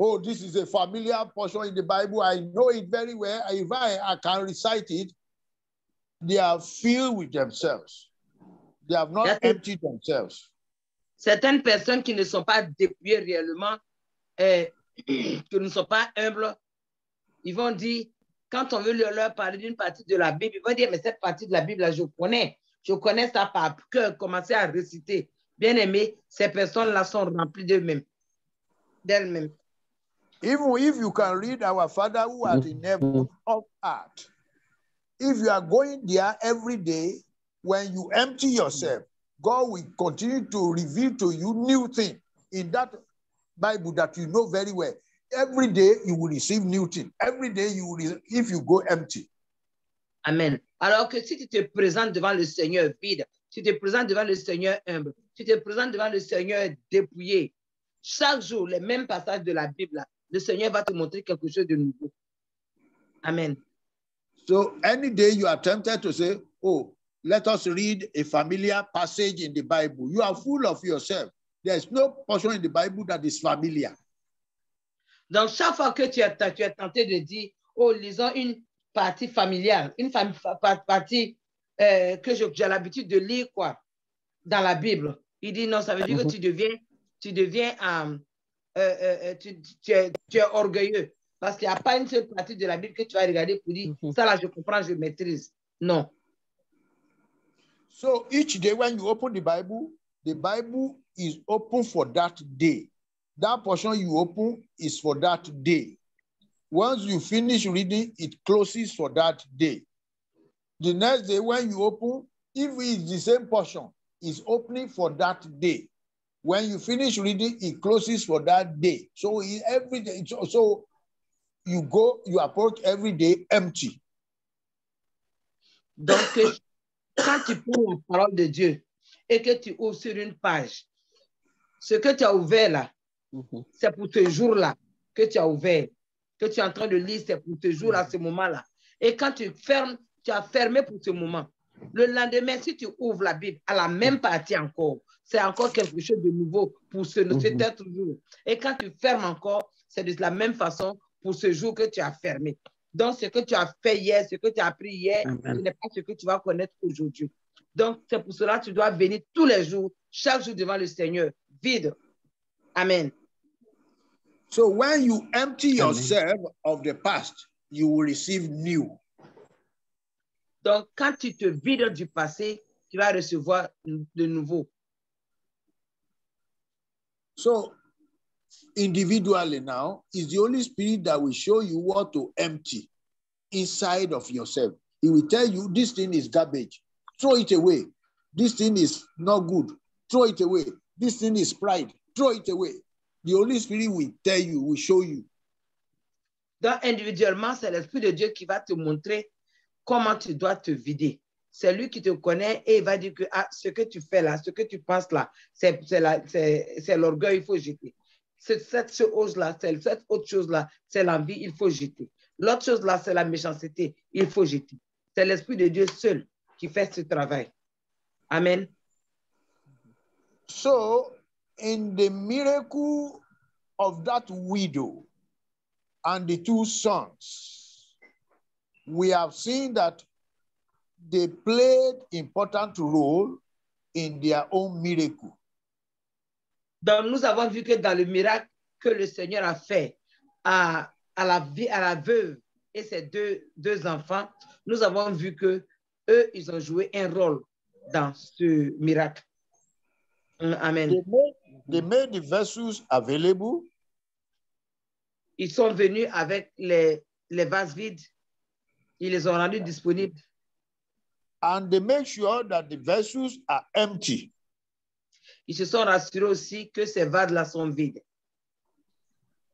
oh, this is a familiar portion in the Bible. I know it very well. If I, I can recite it, they are filled with themselves. They have not Certaines, emptied themselves. Certaines personnes qui ne sont pas dépouillées réellement, euh, qui ne sont pas humbles, ils vont dire, quand on veut leur parler d'une partie de la Bible, ils vont dire, mais cette partie de la Bible, là, je connais. Je connais ça par cœur, commencer à réciter. Bien aimé, ces personnes-là sont remplies d'eux-mêmes. Even if you can read our Father who art in heaven of art, if you are going there every day, when you empty yourself, God will continue to reveal to you new things in that Bible that you know very well. Every day you will receive new things. Every day you will receive, if you go empty. Amen. Alors que si tu te présentes devant le Seigneur vide, tu te présentes devant le Seigneur humble, tu te présentes devant le Seigneur dépouillé, chaque jour, les mêmes passages de la Bible, là, le Seigneur va te montrer quelque chose de nouveau. Amen. So, any day you are tempted to say, oh, let us read a familiar passage in the Bible. You are full of yourself. There is no portion in the Bible that is familiar. Donc, chaque fois que tu es, tu es tenté de dire, oh, lisons une partie familiale, une fam- partie euh, que j'ai l'habitude de lire quoi, dans la Bible. Il dit non, ça veut dire que tu deviens, tu deviens euh, euh, euh, tu, tu, es, tu es orgueilleux. Parce qu'il n'y a pas une seule partie de la Bible que tu vas regarder pour dire, mm-hmm. ça là, je comprends, je maîtrise. Non. So each day when you open the Bible, the Bible is open for that day. That portion you open is for that day. Once you finish reading, it closes for that day. The next day when you open, if it's the same portion, it's opening for that day. When you finish reading, it closes for that day. So every day, so, so you go, you approach every day empty. Donc, quand tu prends la parole de Dieu et que tu ouvres sur une page, ce que tu as ouvert là, mm-hmm. c'est pour ce jour-là que tu as ouvert, que tu es en train de lire, c'est pour ce jour-là, mm-hmm. ce moment-là. Et quand tu fermes, tu as fermé pour ce moment. Le lendemain, si tu ouvres la Bible à la même partie encore, c'est encore quelque chose de nouveau pour ce mm-hmm. cet jour. Et quand tu fermes encore, c'est de la même façon pour ce jour que tu as fermé. Donc, ce que tu as fait hier, ce que tu as appris hier, ce n'est pas ce que tu vas connaître aujourd'hui. Donc, c'est pour cela que tu dois venir tous les jours, chaque jour devant le Seigneur, vide. Amen. So, when you empty yourself Amen. Of the past, you will receive new. Donc, quand tu te vides du passé, tu vas recevoir de nouveau. So, individually now, is the Holy Spirit that will show you what to empty inside of yourself. He will tell you, this thing is garbage. Throw it away. This thing is not good. Throw it away. This thing is pride. Throw it away. The Holy Spirit will tell you, will show you. Donc, individuellement, c'est l'Esprit de Dieu qui va te montrer comment tu dois te vider. C'est lui qui te connaît et il va dire que ah, ce que tu fais là, ce que tu penses là, c'est l'orgueil, il faut jeter. Cette chose-là, cette autre chose-là, c'est l'envie, il faut jeter. L'autre chose-là, c'est la méchanceté, il faut jeter. C'est l'Esprit de Dieu seul qui fait ce travail. Amen. So, in the miracle of that widow and the two sons, we have seen that they played important role in their own miracle. Donc, nous avons vu que dans le miracle que le Seigneur a fait à, à, la, vie, à la veuve et ses deux, deux enfants, nous avons vu que eux, ils ont joué un rôle dans ce miracle. Amen. They made, they made the vessels available. Ils sont venus avec les, les vases vides. Ils les ont rendus disponibles. And they make sure that the vessels are empty. Ils se sont rassurés aussi que ces vases-là sont vides.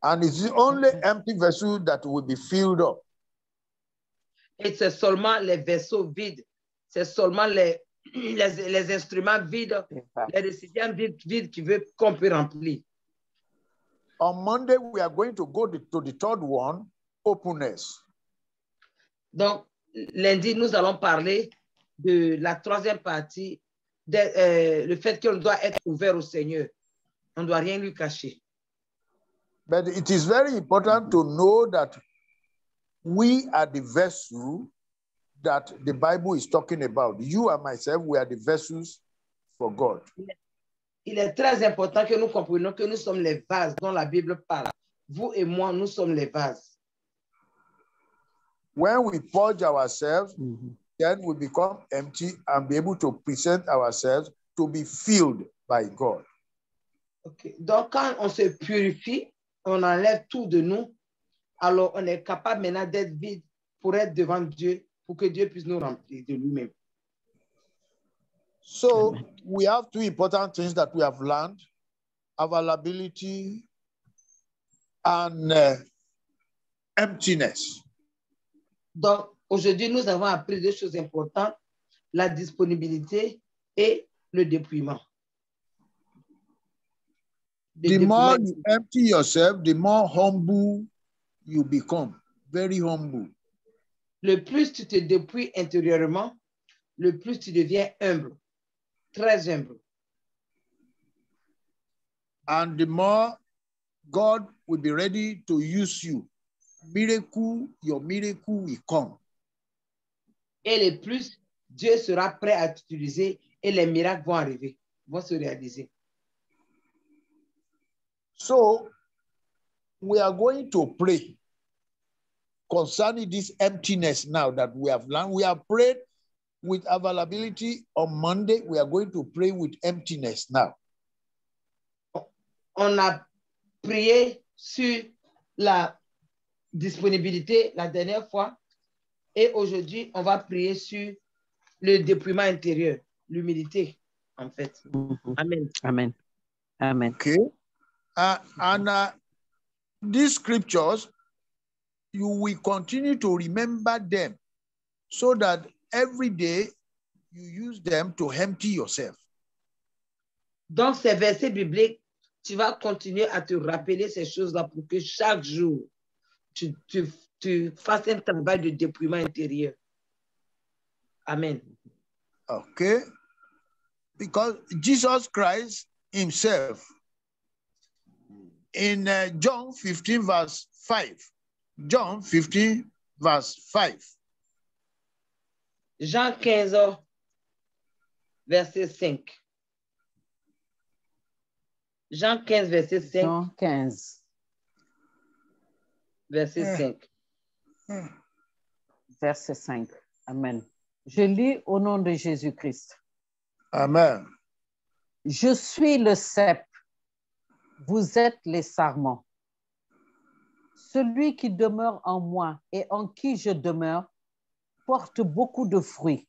And it's the only empty vessel that will be filled up. Et c'est seulement les vaisseaux vides, c'est seulement les, les, les instruments vides, les récipients vides, vides qui veulent qu'on peut remplir. On Monday, we are going to go to the third one, openness. Donc, lundi, nous allons parler de la troisième partie. De, euh, le fait qu'on doit être ouvert au Seigneur. On ne doit rien lui cacher. But it is very important to know that we are the vessel that the Bible is talking about. You and myself, we are the vessels for God. Il est très important que nous comprenions que nous sommes les vases dont la Bible parle. Vous et moi, nous sommes les vases. When we purge ourselves, mm-hmm. then we become empty and be able to present ourselves to be filled by God. Okay. Donc, quand on se purifie, on enlève tout de nous, alors on est capable maintenant d'être vide pour être devant Dieu, pour que Dieu puisse nous remplir de lui-même. So, Amen. We have two important things that we have learned, availability and uh, emptiness. Donc, aujourd'hui, nous avons appris deux choses importantes, la disponibilité et le dépouillement. The more you empty yourself, the more humble you become. Very humble. Le plus tu te dépouilles intérieurement, le plus tu deviens humble. Très humble. And the more God will be ready to use you. Miracle, your miracle will come. Et le plus, Dieu sera prêt à t'utiliser et les miracles vont arriver, vont se réaliser. So, we are going to pray concerning this emptiness now that we have learned. We have prayed with availability on Monday. We are going to pray with emptiness now. On a prié sur la disponibilité la dernière fois et aujourd'hui, on va prier sur le dépouillement intérieur, l'humilité, en fait. Amen. Amen. Amen. Okay. Uh, and uh, these scriptures, you will continue to remember them so that every day you use them to empty yourself. Donc, ces versets bibliques, tu vas continuer à te rappeler ces choses-là pour que chaque jour, tu, tu, tu fasses un travail de dépouillement intérieur. Amen. Okay. Because Jesus Christ himself, in uh, John fifteen, verse five. John fifteen, verse five. Jean quinze, verset cinq. Jean quinze, verset cinq. Jean quinze. Verset yeah. cinq. Yeah. Verset cinq. Amen. Je lis au nom de Jésus-Christ. Amen. Je suis le cep. Vous êtes les sarments. Celui qui demeure en moi et en qui je demeure porte beaucoup de fruits,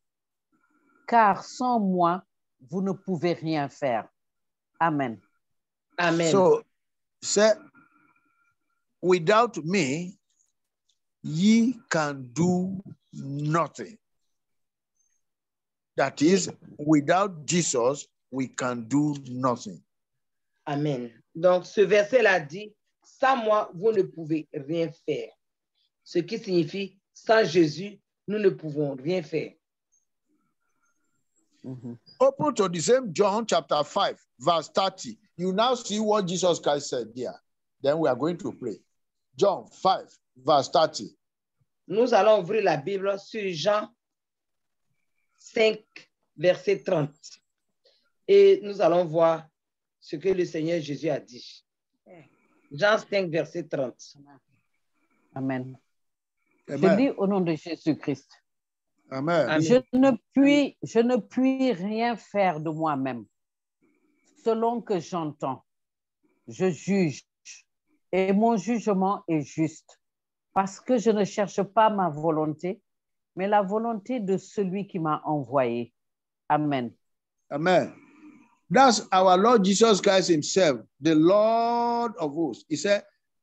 car sans moi, vous ne pouvez rien faire. Amen. Amen. So, sir, without me, ye can do nothing. That is, without Jesus, we can do nothing. Amen. Donc, ce verset-là dit, sans moi, vous ne pouvez rien faire. Ce qui signifie, sans Jésus, nous ne pouvons rien faire. Mm-hmm. Open to the same John chapter five, verse thirty. You now see what Jesus Christ said there. Then we are going to pray. John five, verse thirty. Nous allons ouvrir la Bible sur Jean cinq, verset trente. Et nous allons voir ce que le Seigneur Jésus a dit. Jean cinq, verset trente. Amen. Amen. Je dis au nom de Jésus-Christ. Amen. Amen. Je ne puis, je ne puis rien faire de moi-même. Selon que j'entends, je juge, et mon jugement est juste, parce que je ne cherche pas ma volonté, mais la volonté de celui qui m'a envoyé. Amen. Amen. That's our Lord Jesus Christ himself, the Lord of hosts. He said,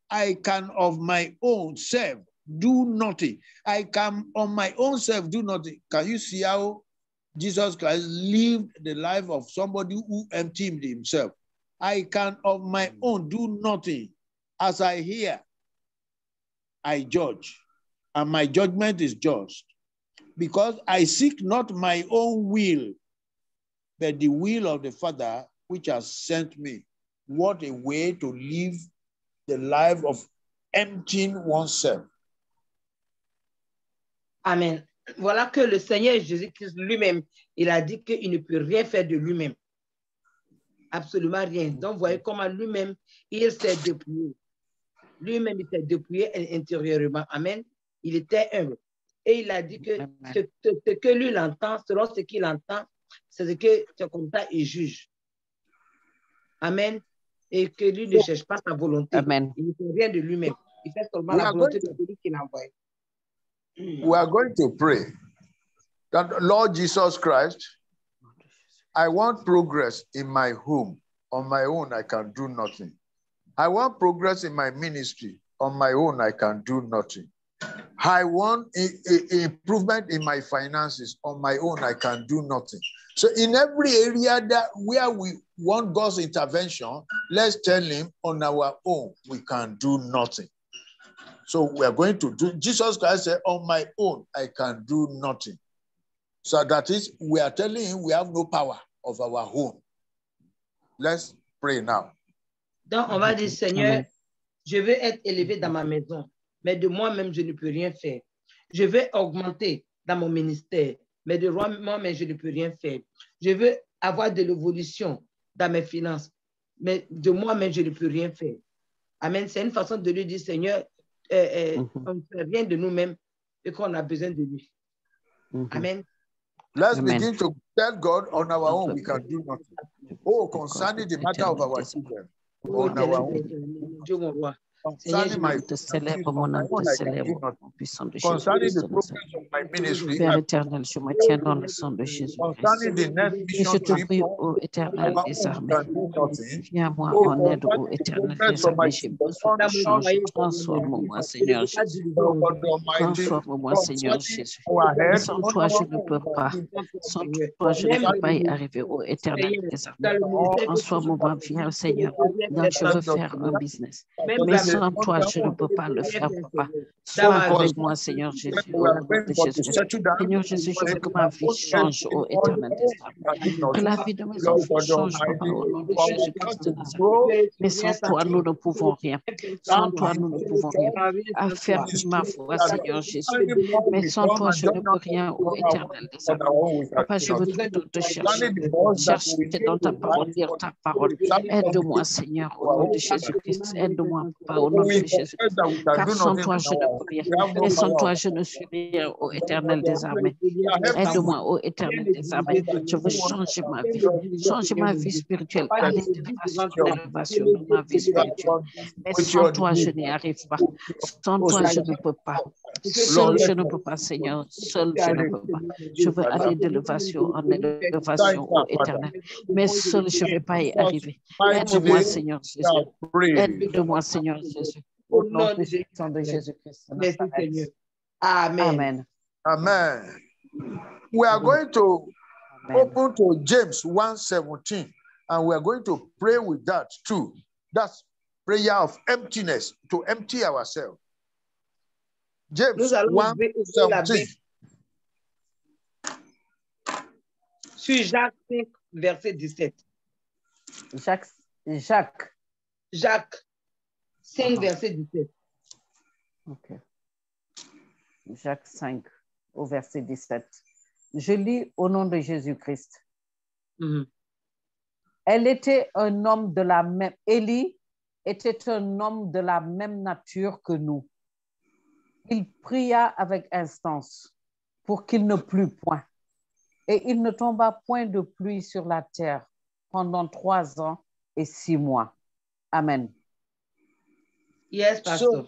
I can of my own self do nothing. I can of my own self do nothing. Can you see how Jesus Christ lived the life of somebody who emptied himself? I can of my own do nothing. As I hear, I judge, and my judgment is just, because I seek not my own will, but the will of the Father which has sent me. What a way to live the life of emptying oneself. Amen. Voilà que le Seigneur Jésus-Christ lui-même, il a dit qu'il ne peut rien faire de lui-même. Absolument rien. Donc, vous voyez comment lui-même, il s'est dépouillé. Lui-même, il s'est dépouillé intérieurement. Amen. Il était humble. Et il a dit que ce, ce, ce que lui l'entend, selon ce qu'il entend, c'est ce que c'est comme ça, il juge. Amen. Et que lui ne cherche pas sa volonté. Amen. Il ne fait rien de lui-même. Il fait seulement la volonté de celui qui l'envoie. We are going to pray that Lord Jesus Christ, I want progress in my home. On my own, I can do nothing. I want progress in my ministry. On my own, I can do nothing. I want a, a, a improvement in my finances. On my own, I can do nothing. So in every area that where we want God's intervention, let's tell him on our own, we can do nothing. So we are going to do, Jesus Christ said, on my own, I can do nothing. So that is, we are telling him we have no power of our own. Let's pray now. Donc on va dire, Seigneur, Amen. Je veux être élevé dans ma maison, mais de moi-même, je ne peux rien faire. Je veux augmenter dans mon ministère, mais de moi, mais je ne peux rien faire. Je veux avoir de l'évolution dans mes finances, mais de moi, mais je ne peux rien faire. Amen. C'est une façon de lui dire, Seigneur, euh, euh, mm-hmm. on ne fait rien de nous-mêmes et qu'on a besoin de lui. Mm-hmm. Amen. Let's Amen. Begin to tell God on our own we can do nothing. Oh, concerning the matter of our children, on our own. Seigneur, je me te célèbre, mon âme te célèbre, mon puissant de Jésus. Père éternel, je me tiens dans le sang de Jésus. Et je te prie, ô éternel des armées, viens à moi en aide, ô éternel des armées. J'ai besoin de changer. Transforme-moi, Seigneur Jésus. Transforme-moi, Seigneur Jésus. Sans toi, je ne peux pas. Sans toi, je ne peux pas y arriver, ô éternel des armées. Transforme-moi, viens, Seigneur. Donc, je veux faire un business. Mais sans toi, je ne peux pas le faire, papa. Sois avec moi, Seigneur Jésus. Au nom de Jésus. Seigneur Jésus, je veux que ma vie change, ô éternel Dieu. Que la vie de mes enfants change, papa, au nom de Jésus Christ de Nazareth. Mais sans toi, nous ne pouvons rien. Sans toi, nous ne pouvons rien. Affermis ma foi, Seigneur Jésus. Mais sans toi, je ne peux rien, ô éternel Dieu. Papa, je veux te, te chercher. Cherche-toi dans ta parole, lire ta parole. Aide-moi, Seigneur, au nom de Jésus Christ. Aide-moi. Pas au nom de Jésus. Car sans toi, je ne peux rien. Et sans toi, je ne suis rien, ô éternel des armées. Aide-moi, ô éternel des armées. Je veux changer ma vie. Changer ma vie spirituelle. Aller de l'élévation de ma vie spirituelle. Mais sans toi, je n'y arrive pas. Sans toi, je ne peux pas. Seul, je ne peux pas, Seigneur. Seul, je ne peux pas. Je veux aller d'élévation en élévation, ô éternel. Mais seul, je ne vais pas y arriver. Aide-moi, Seigneur Jésus. Aide-moi, Seigneur. Seigneur Jésus, au nom de Jésus-Christ. Merci Seigneur. Amen. Amen. We are going to Amen. Open to James one seventeen, and we are going to pray with that too. That's prayer of emptiness, to empty ourselves. James one seventeen. Sur Jacques cinq, verset dix-sept. Jacques. Jacques. Jacques. cinq, verset dix-sept. OK. Jacques cinq, au verset dix-sept. Je lis au nom de Jésus-Christ. Mm-hmm. Elle était un homme de la même... Élie était un homme de la même nature que nous. Il pria avec instance pour qu'il ne plût point. Et il ne tomba point de pluie sur la terre pendant trois ans et six mois. Amen. Yes, Pastor. So,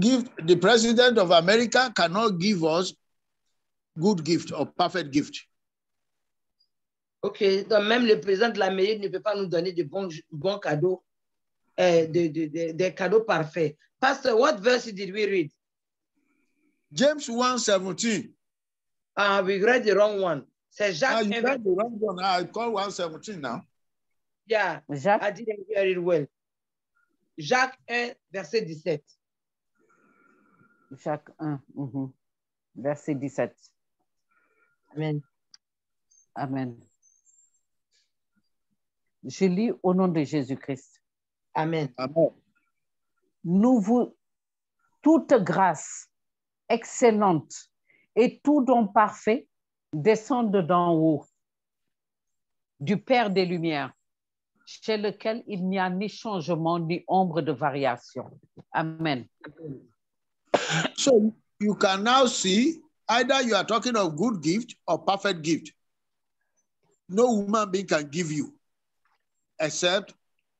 give, the president of America cannot give us good gift or perfect gift. Okay, donc même le président de l'Amérique ne peut pas nous donner de bons bons cadeaux, euh, de, de, de, de cadeaux parfaits. Pastor, what verse did we read? James one seventeen. Ah, uh, we read the wrong one. C'est Jacques. Ah, you read the wrong one. I call one seventeen now. Yeah, Jacques? I didn't hear it well. Jacques un, verset dix-sept. Jacques un, mm-hmm. verset dix-sept. Amen. Amen. Je lis au nom de Jésus-Christ. Amen. Amen. Nous vous, toute grâce excellente et tout don parfait descendent d'en haut, du Père des Lumières, chez lequel il n'y a ni changement, ni ombre de variation. Amen. So, you can now see either you are talking of good gift or perfect gift. No human being can give you, except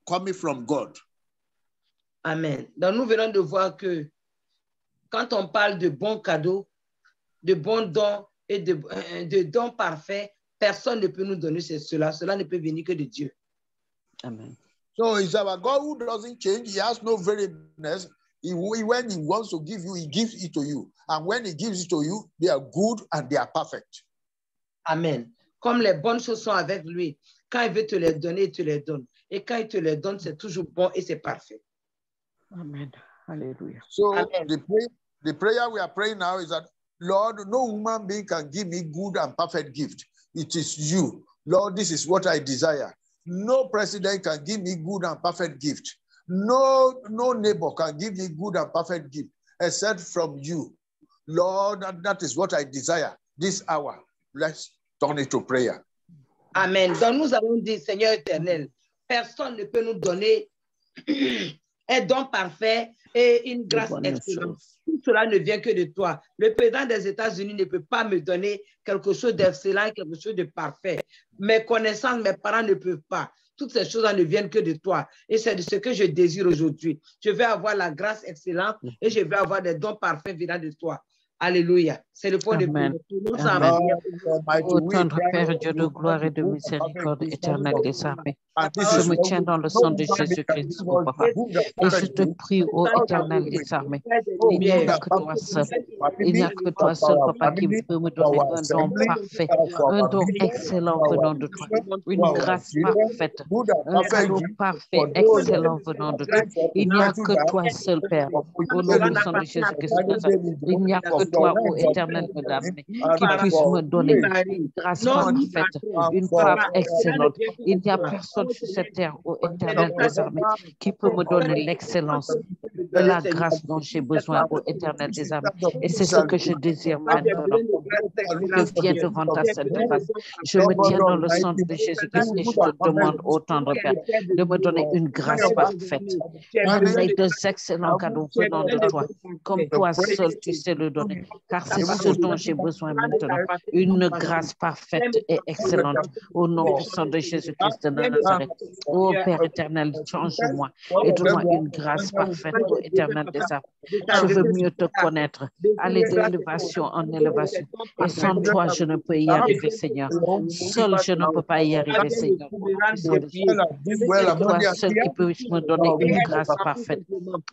coming from God. Amen. Donc, nous venons de voir que quand on parle de bons cadeaux, de bons dons et de, de dons parfaits, personne ne peut nous donner cela. Cela ne peut venir que de Dieu. Amen. So it's our God who doesn't change. He has no variableness. He, when he wants to give you, he gives it to you. And when he gives it to you, they are good and they are perfect. Amen. Comme les bonnes choses sont avec lui. Quand il veut te les donner, il te les donne. Et quand il te les donne, c'est toujours bon et c'est parfait. Amen. Hallelujah. So Amen. The, pray, the prayer we are praying now is that, Lord, no human being can give me good and perfect gift. It is you. Lord, this is what I desire. No president can give me good and perfect gift. No, no neighbor can give me good and perfect gift, except from you. Lord, that, that is what I desire. this hour, let's turn it to prayer. Amen. Donc nous avons dit, Seigneur éternel, personne ne peut nous donner un don parfait et une grâce excellente. Tout cela ne vient que de toi. Le président des États-Unis ne peut pas me donner quelque chose d'excellent, quelque chose de parfait. Mes connaissances, mes parents ne peuvent pas. Toutes ces choses ne viennent que de toi. Et c'est de ce que je désire aujourd'hui. Je veux avoir la grâce excellente et je veux avoir des dons parfaits venant de toi. Alléluia. C'est le point de prière. Amen. Ô tendre Père, Dieu de gloire et de miséricorde éternelle des armées, je me tiens dans le sang de Jésus-Christ, mon Papa. Et je te prie, ô éternel des armées, il n'y a que toi seul. Il n'y a que toi seul, Papa, qui peut me donner un don parfait, un don excellent venant de toi, une grâce parfaite, un don parfait, excellent venant de toi. Il n'y a que toi seul, Père, au nom du sang de Jésus-Christ. Il n'y a que toi, ô éternel de l'armée, qui puisse me donner une grâce parfaite, une part excellente. Il n'y a personne sur cette terre, ô éternel des armées, qui peut me donner l'excellence, de la grâce dont j'ai besoin, ô éternel des armées. Et c'est ce que je désire maintenant. Je viens devant ta sainte face. Je me tiens dans le centre de Jésus-Christ et je te demande, ô tendre Père, de me donner une grâce parfaite, et des excellents cadeaux venant de toi, comme toi seul tu sais le donner, car c'est ce dont j'ai besoin maintenant, une grâce parfaite et excellente, au nom puissant de Jésus-Christ de Nazareth. Ô Père éternel, change-moi et donne-moi une grâce parfaite, ô éternel des armes. Je veux mieux te connaître, aller d'élévation en élévation, et sans toi je ne peux y arriver, Seigneur. Seul je ne peux pas y arriver, Seigneur. C'est toi seul qui peux me donner une grâce parfaite,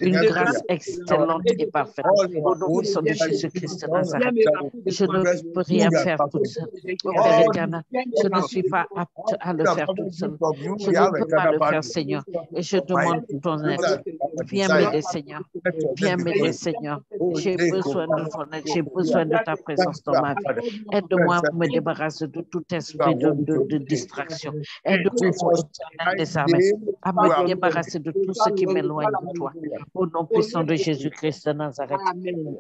une grâce excellente et parfaite, au nom puissant de Jésus-Christ. Jésus-Christ de Nazareth. Je ne peux rien faire toute seule. Père éternel, je ne suis pas apte à le faire toute seule. Je ne peux pas le faire, Seigneur. Et je demande ton aide. Viens m'aider, Seigneur. Viens m'aider, Seigneur. J'ai besoin de ton aide. J'ai besoin de ta présence dans ma vie. Aide-moi à me débarrasser de tout esprit de, de, de distraction. Aide-moi, éternel des armées, à me débarrasser de tout ce qui m'éloigne de toi. Au nom puissant de Jésus-Christ de Nazareth. Amen.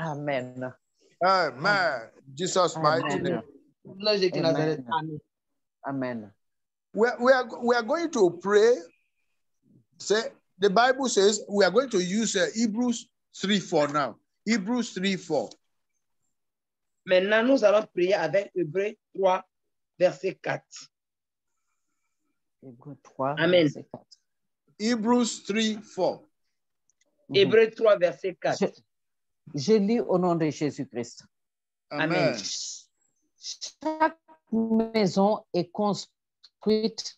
Amen. Amen. Jesus' mighty name. Amen. Amen. We are, we are, we are going to pray. Say, the Bible says we are going to use uh, Hebrews three four now. Hebrews three four. Maintenant, nous allons prier avec Hébreux trois, verset quatre. Hébreux trois, Amen. verset quatre. Hebrews three four. Mm-hmm. Hébreux trois, verset quatre. Je... Je lis au nom de Jésus-Christ. Amen. Chaque maison est construite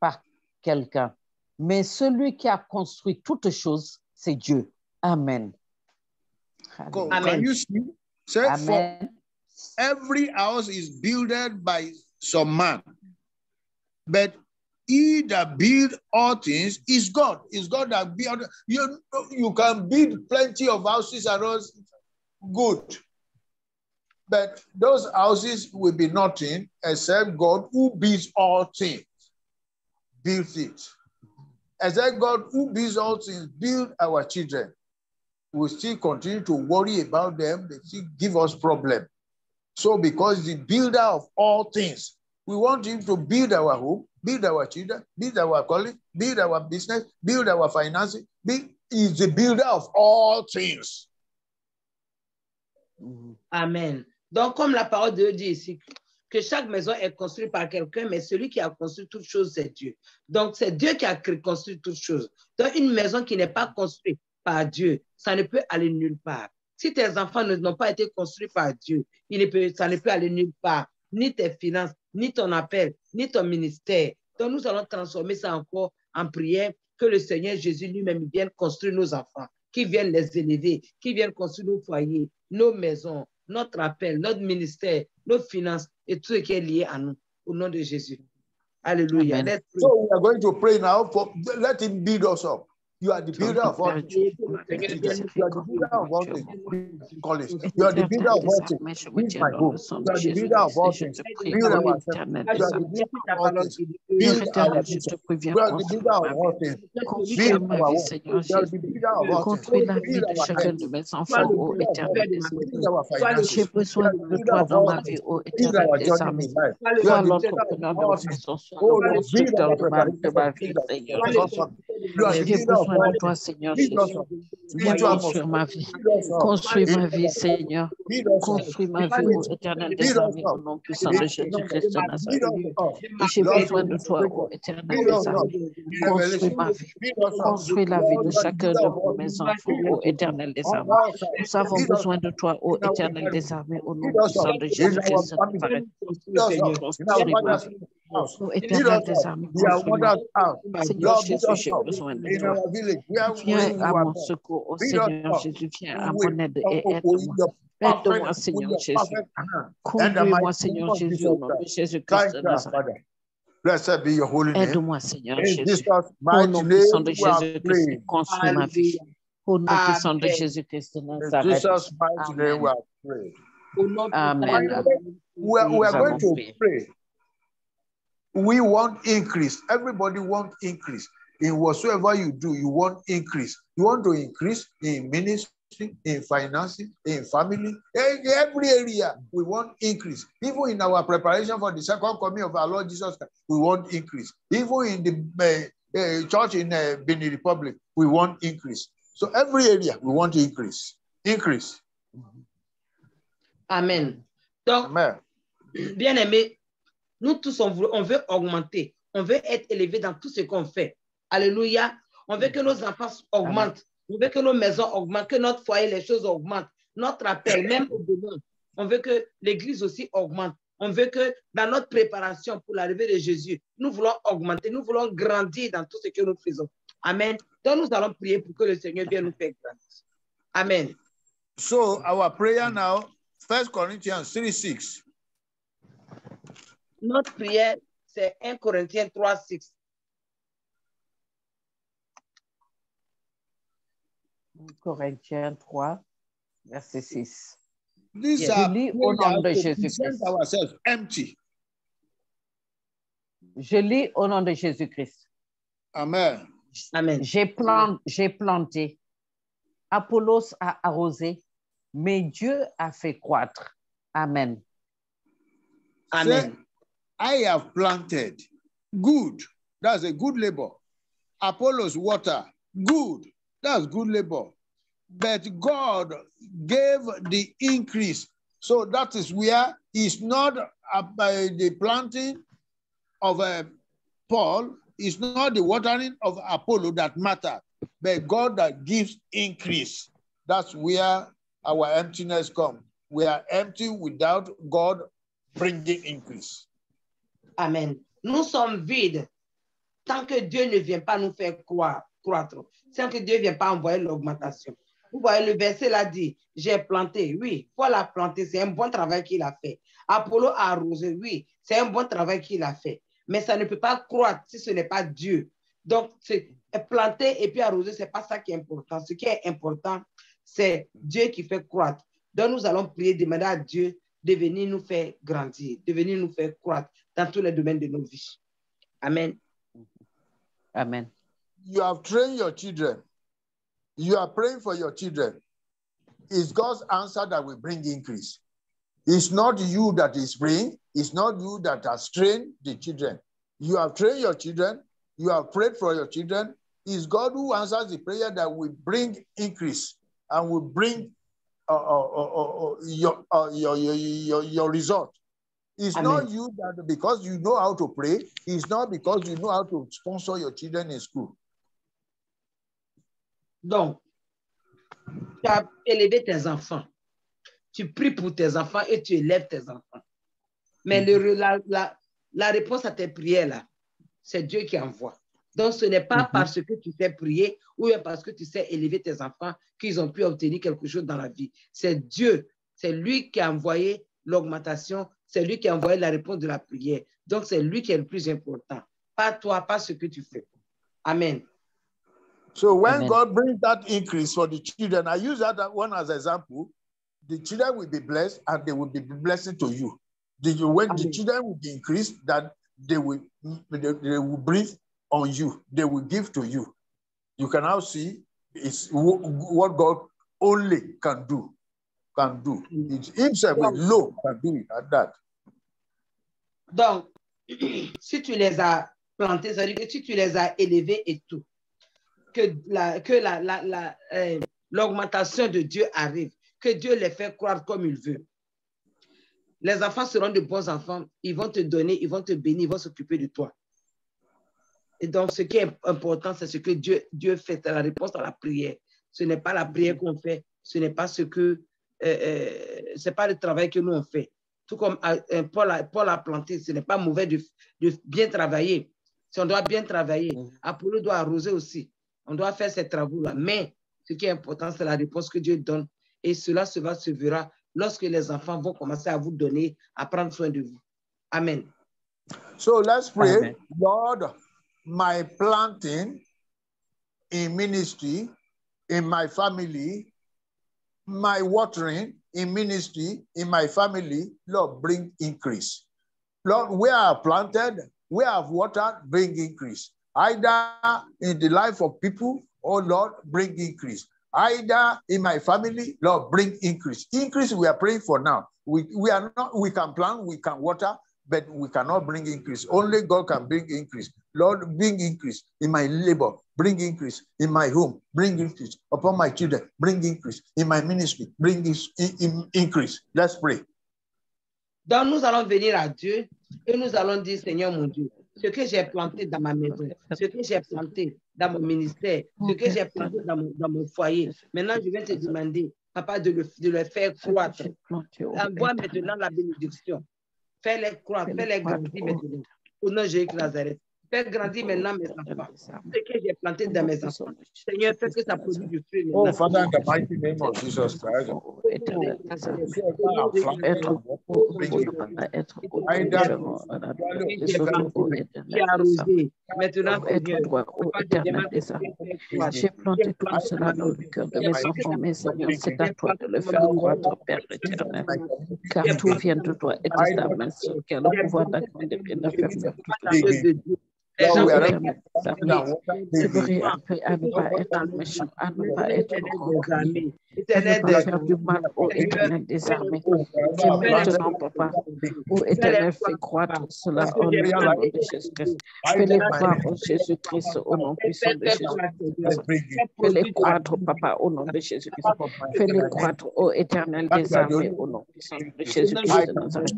par quelqu'un, mais celui qui a construit toutes choses, c'est Dieu. Amen. Amen. Amen. You see? Say, Amen. For every house is built by some man, but he that build all things is God. Is God that build? You you can build plenty of houses and all good, but those houses will be nothing except God who builds all things. Build it. Except God who builds all things, build our children. We still continue to worry about them. They still give us problem. So because the builder of all things, we want him to build our home, build our children, build our college, build our business, build our finances. He is the builder of all things. Amen. Donc, comme la parole de Dieu dit ici, que chaque maison est construite par quelqu'un, mais celui qui a construit toutes choses, c'est Dieu. Donc, c'est Dieu qui a construit toutes choses. Donc, une maison qui n'est pas construite par Dieu, ça ne peut aller nulle part. Si tes enfants n'ont pas été construits par Dieu, il ne peut, ça ne peut aller nulle part. Ni tes finances, ni ton appel, ni ton ministère. Donc, nous allons transformer ça encore en prière, que le Seigneur Jésus lui-même vienne construire nos enfants, qu'il vienne les élever, qu'il vienne construire nos foyers, nos maisons, notre appel, notre ministère, nos finances et tout ce qui est lié à nous. Au nom de Jésus. Alléluia. So, we are going to pray now. For, let him build us up. You are the builder of one thing. You are the builder of one thing. College. You are the builder of one thing. Build my home. You are the builder of one thing. Build our family. You are the builder of one thing. Build our future. You are the builder of one thing. Build our home. You are the builder of one thing. Build our vie de chacun de mes enfants au Éternel. J'ai besoin de toi dans ma vie au Éternel des armées. Sois l'entrepreneur de ma maison, sois le constructeur de ma vie, Seigneur. J'ai besoin de toi, Seigneur Jésus. Viens construire ma vie. Construis ma vie, Seigneur. Construis ma vie au Éternel des armées, au nom puissant de Jésus-Christ de Nazareth. J'ai besoin de toi, ô Éternel des armées. Construis ma vie. Construis la vie de chacun de mes enfants, ô Éternel des armées. Nous avons besoin de toi, ô Éternel des armées, au nom puissant de Jésus-Christ de Nazareth. Construis ma vie. Ô Éternel des armées, Seigneur Jésus, j'ai besoin de toi. Viens à mon secours, ô Seigneur Jésus, viens à mon aide et aide-moi. Aide-moi, Seigneur Jésus. Conduis-moi, Seigneur Jésus, au nom de Jésus-Christ de Nazareth. Blessed be your holy name. Aide-moi, Seigneur Jésus. Au nom puissant de Jésus-Christ, construis ma vie. Au nom puissant de Jésus-Christ de Nazareth. Amen. We are going to pray. We want increase. Everybody wants increase. In whatsoever you do, you want increase. You want to increase in ministry, in finances, in family, in every area. We want increase. Even in our preparation for the second coming of our Lord Jesus Christ, we want increase. Even in the uh, uh, church in uh, Benin Republic, we want increase. So every area, we want to increase. Increase. Amen. Donc, Amen. Bien aimé, nous tous, on veut, on veut augmenter. On veut être élevé dans tout ce qu'on fait. Alléluia. On veut que nos enfants augmentent. Amen. On veut que nos maisons augmentent, que notre foyer, les choses augmentent. Notre appel, même au monde. On veut que l'Église aussi augmente. On veut que dans notre préparation pour l'arrivée de Jésus, nous voulons augmenter, nous voulons grandir dans tout ce que nous faisons. Amen. Donc nous allons prier pour que le Seigneur vienne nous faire grâce. Amen. So, our prayer now, First Corinthians three six. Notre prière, c'est First Corinthiens three six. Corinthiens three, verset six. These yes. are au nom de Jésus-Christ. Empty. Je lis au nom de Jésus-Christ. Amen. Amen. J'ai plan, j'ai planté, Apollos a arrosé, mais Dieu a fait croître. Amen. Amen. Say, I have planted. Good. That's a good labor. Apollos water. Good. That's good labor. But God gave the increase. So that is where it's not uh, the planting of uh, Paul, it's not the watering of Apollo that matters, but God that gives increase. That's where our emptiness comes. We are empty without God bringing increase. Amen. Nous sommes vides tant que Dieu ne vient pas nous faire croire. Croître, sans que Dieu ne vienne pas envoyer l'augmentation. Vous voyez, le verset l'a dit, j'ai planté, oui, Paul a planté, c'est un bon travail qu'il a fait. Apollo a arrosé, oui, c'est un bon travail qu'il a fait. Mais ça ne peut pas croître si ce n'est pas Dieu. Donc, planter et puis arroser, ce n'est pas ça qui est important. Ce qui est important, c'est Dieu qui fait croître. Donc, nous allons prier, demander à Dieu de venir nous faire grandir, de venir nous faire croître dans tous les domaines de nos vies. Amen. Amen. You have trained your children. You are praying for your children. It's God's answer that will bring increase. It's not you that is praying. It's not you that has trained the children. You have trained your children. You have prayed for your children. It's God who answers the prayer that will bring increase and will bring uh, uh, uh, uh, your, uh, your, your, your, your result. It's Amen. Not you that because you know how to pray. It's not because you know how to sponsor your children in school. Donc, tu as élevé tes enfants, tu pries pour tes enfants et tu élèves tes enfants. Mais mm-hmm. le, la, la, la réponse à tes prières, là, c'est Dieu qui envoie. Donc, ce n'est pas mm-hmm. parce que tu sais prier ou parce que tu sais élever tes enfants qu'ils ont pu obtenir quelque chose dans la vie. C'est Dieu, c'est lui qui a envoyé l'augmentation, c'est lui qui a envoyé la réponse de la prière. Donc, c'est lui qui est le plus important. Pas toi, pas ce que tu fais. Amen. So when Amen. God brings that increase for the children, I use that one as an example. The children will be blessed, and they will be blessed to you. The, when Amen. The children will be increased, that they will they, they will breathe on you. They will give to you. You can now see it's what God only can do. Can do. It's himself alone can do it at that. Donc, si tu les as plantés, ça veut dire que si tu les as élevés et tout, que la que la la, la euh, l'augmentation de Dieu arrive, que Dieu les fait croire comme il veut. Les enfants seront de bons enfants, ils vont te donner, ils vont te bénir, ils vont s'occuper de toi. Et donc, ce qui est important, c'est ce que Dieu, Dieu fait, c'est la réponse à la prière. Ce n'est pas la prière qu'on fait, ce n'est pas ce que, euh, euh, c'est pas le travail que nous on fait. Tout comme euh, Paul, a, Paul a planté, ce n'est pas mauvais de, de bien travailler. Si on doit bien travailler, Apollo doit arroser aussi. On doit faire ces travaux-là. Mais ce qui est important, c'est la réponse que Dieu donne. Et cela se va, se verra lorsque les enfants vont commencer à vous donner, à prendre soin de vous. Amen. So let's pray. Amen. Lord, my planting in ministry, in my family, my watering in ministry, in my family, Lord, bring increase. Lord, where I have planted, where I have watered, bring increase. Either in the life of people, oh Lord, bring increase. Either in my family, Lord, bring increase. Increase we are praying for now. We, we are not, we can plant, we can water, but we cannot bring increase. Only God can bring increase. Lord, bring increase in my labor, bring increase in my home, bring increase upon my children, bring increase in my ministry, bring this in, in, increase. Let's pray. Donc nous allons venir à Dieu et nous allons dire, Seigneur mon Dieu, ce que j'ai planté dans ma maison, ce que j'ai planté dans mon ministère, ce que j'ai planté dans mon, dans mon foyer. Maintenant, je vais te demander, papa, de le, de le faire croître. Envoie maintenant la bénédiction. Fais-les croître, fais-les grandir maintenant. Au nom de Jésus Nazareth. Fais grandir maintenant mes enfants. Ce que j'ai planté dans mes enfants. Seigneur, fais que ça produise du fruit. Oh, Father, in the mighty name of Jesus Christ. Qui a arrosé. Maintenant, j'ai planté tout cela dans le cœur de mes enfants, mes Seigneur. C'est à toi de le faire croître, Père éternel. Car tout vient de toi et de ta main, car le pouvoir d'action devient de faire toute la vie. Les gens devraient appeler à ne pas être méchants, à ne pas être programmés, à ne pas faire du mal au Éternel des armées. C'est maintenant, papa, ô Éternel, fais croître cela au nom de Jésus-Christ. Fais-les croire au Jésus-Christ, au nom puissant de Jésus-Christ. Fais-les croître, papa, au nom de Jésus-Christ. Fais-les croître, ô Éternel des armées, au nom puissant de Jésus-Christ de Nazareth.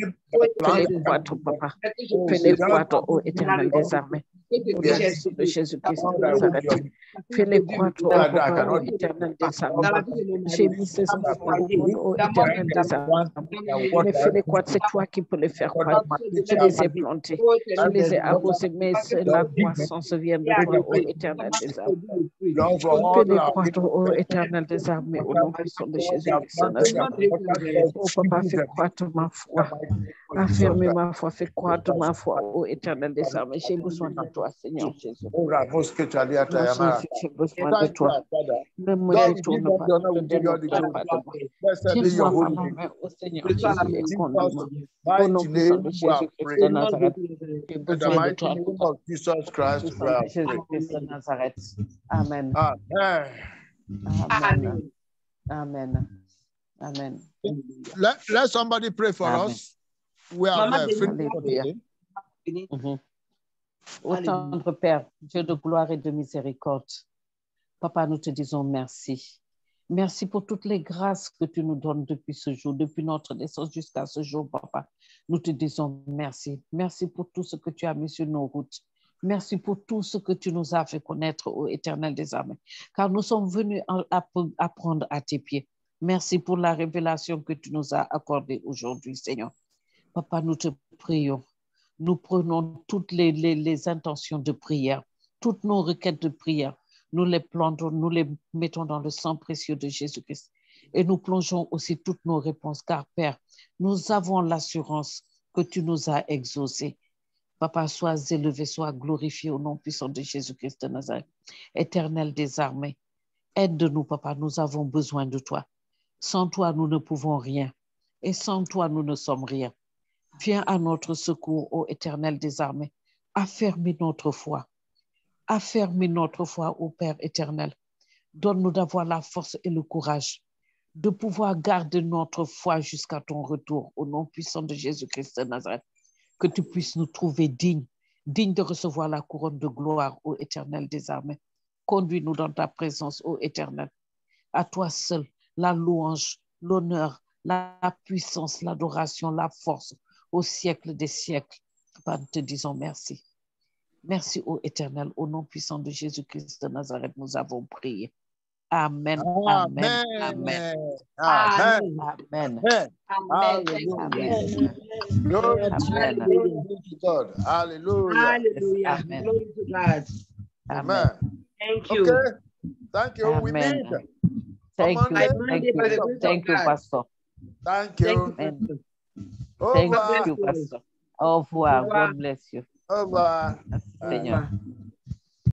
Fais-les croître, papa. Fais-les croître, ô Éternel des armées. Au nom de Jésus-Christ de Nazareth, fais-les croître au Éternel des armées. J'ai mis ces enfants au monde, au Éternel des armées. Mais fais-les croître, c'est toi qui peux les faire croître. Je les ai plantés, je les ai arrosés, mais la croissance vient de toi, au Éternel des armées. Fais-les croître au Éternel des armées, au nom puissant de Jésus-Christ de Nazareth. Oh papa, fais croître ma foi, affirme ma foi, fais croître ma foi, au Éternel des armées. J'ai besoin de toi. Seigneur Jésus. J'ai besoin de toi. Ne me détourne pas, ne détourne pas de moi. Qu'il soit ma main au Seigneur Jésus et qu'on le dit. Au nom de Jésus-Christ de Nazareth, j'ai besoin de toi. Jésus-Christ de Nazareth. Amen. Amen. Amen. Amen. Let, let somebody pray for Amen. Us. We are finished. Ô tendre Père, Dieu de gloire et de miséricorde, Papa, nous te disons merci. Merci pour toutes les grâces que tu nous donnes depuis ce jour, depuis notre naissance jusqu'à ce jour, Papa. Nous te disons merci. Merci pour tout ce que tu as mis sur nos routes. Merci pour tout ce que tu nous as fait connaître, ô Éternel des armées, car nous sommes venus apprendre à tes pieds. Merci pour la révélation que tu nous as accordée aujourd'hui, Seigneur. Papa, nous te prions. Nous prenons toutes les, les, les intentions de prière, toutes nos requêtes de prière. Nous les plantons, nous les mettons dans le sang précieux de Jésus-Christ. Et nous plongeons aussi toutes nos réponses, car Père, nous avons l'assurance que tu nous as exaucés. Papa, sois élevé, sois glorifié au nom puissant de Jésus-Christ de Nazareth. Éternel des armées, aide-nous, Papa, nous avons besoin de toi. Sans toi, nous ne pouvons rien. Et sans toi, nous ne sommes rien. Viens à notre secours, ô Éternel des armées. Affermis notre foi. Affermis notre foi, ô Père éternel. Donne-nous d'avoir la force et le courage de pouvoir garder notre foi jusqu'à ton retour, au nom puissant de Jésus-Christ de Nazareth. Que tu puisses nous trouver dignes, dignes de recevoir la couronne de gloire, ô Éternel des armées. Conduis-nous dans ta présence, ô Éternel. À toi seul, la louange, l'honneur, la puissance, l'adoration, la force, au siècle des siècles. Papa, nous te disons merci. Merci, ô Éternel, au nom puissant de Jésus-Christ de Nazareth, nous avons prié. Amen, amen, amen, amen, amen, amen. Glory to God. Hallelujah. Amen. Glory to God. Amen. Thank you. Okay. Thank you. Amen. We need you. Thank you. Thank you. Thank you, Pastor. Thank you. Thank you, Pastor. Au revoir. Au revoir. God bless you. Au revoir. Seigneur.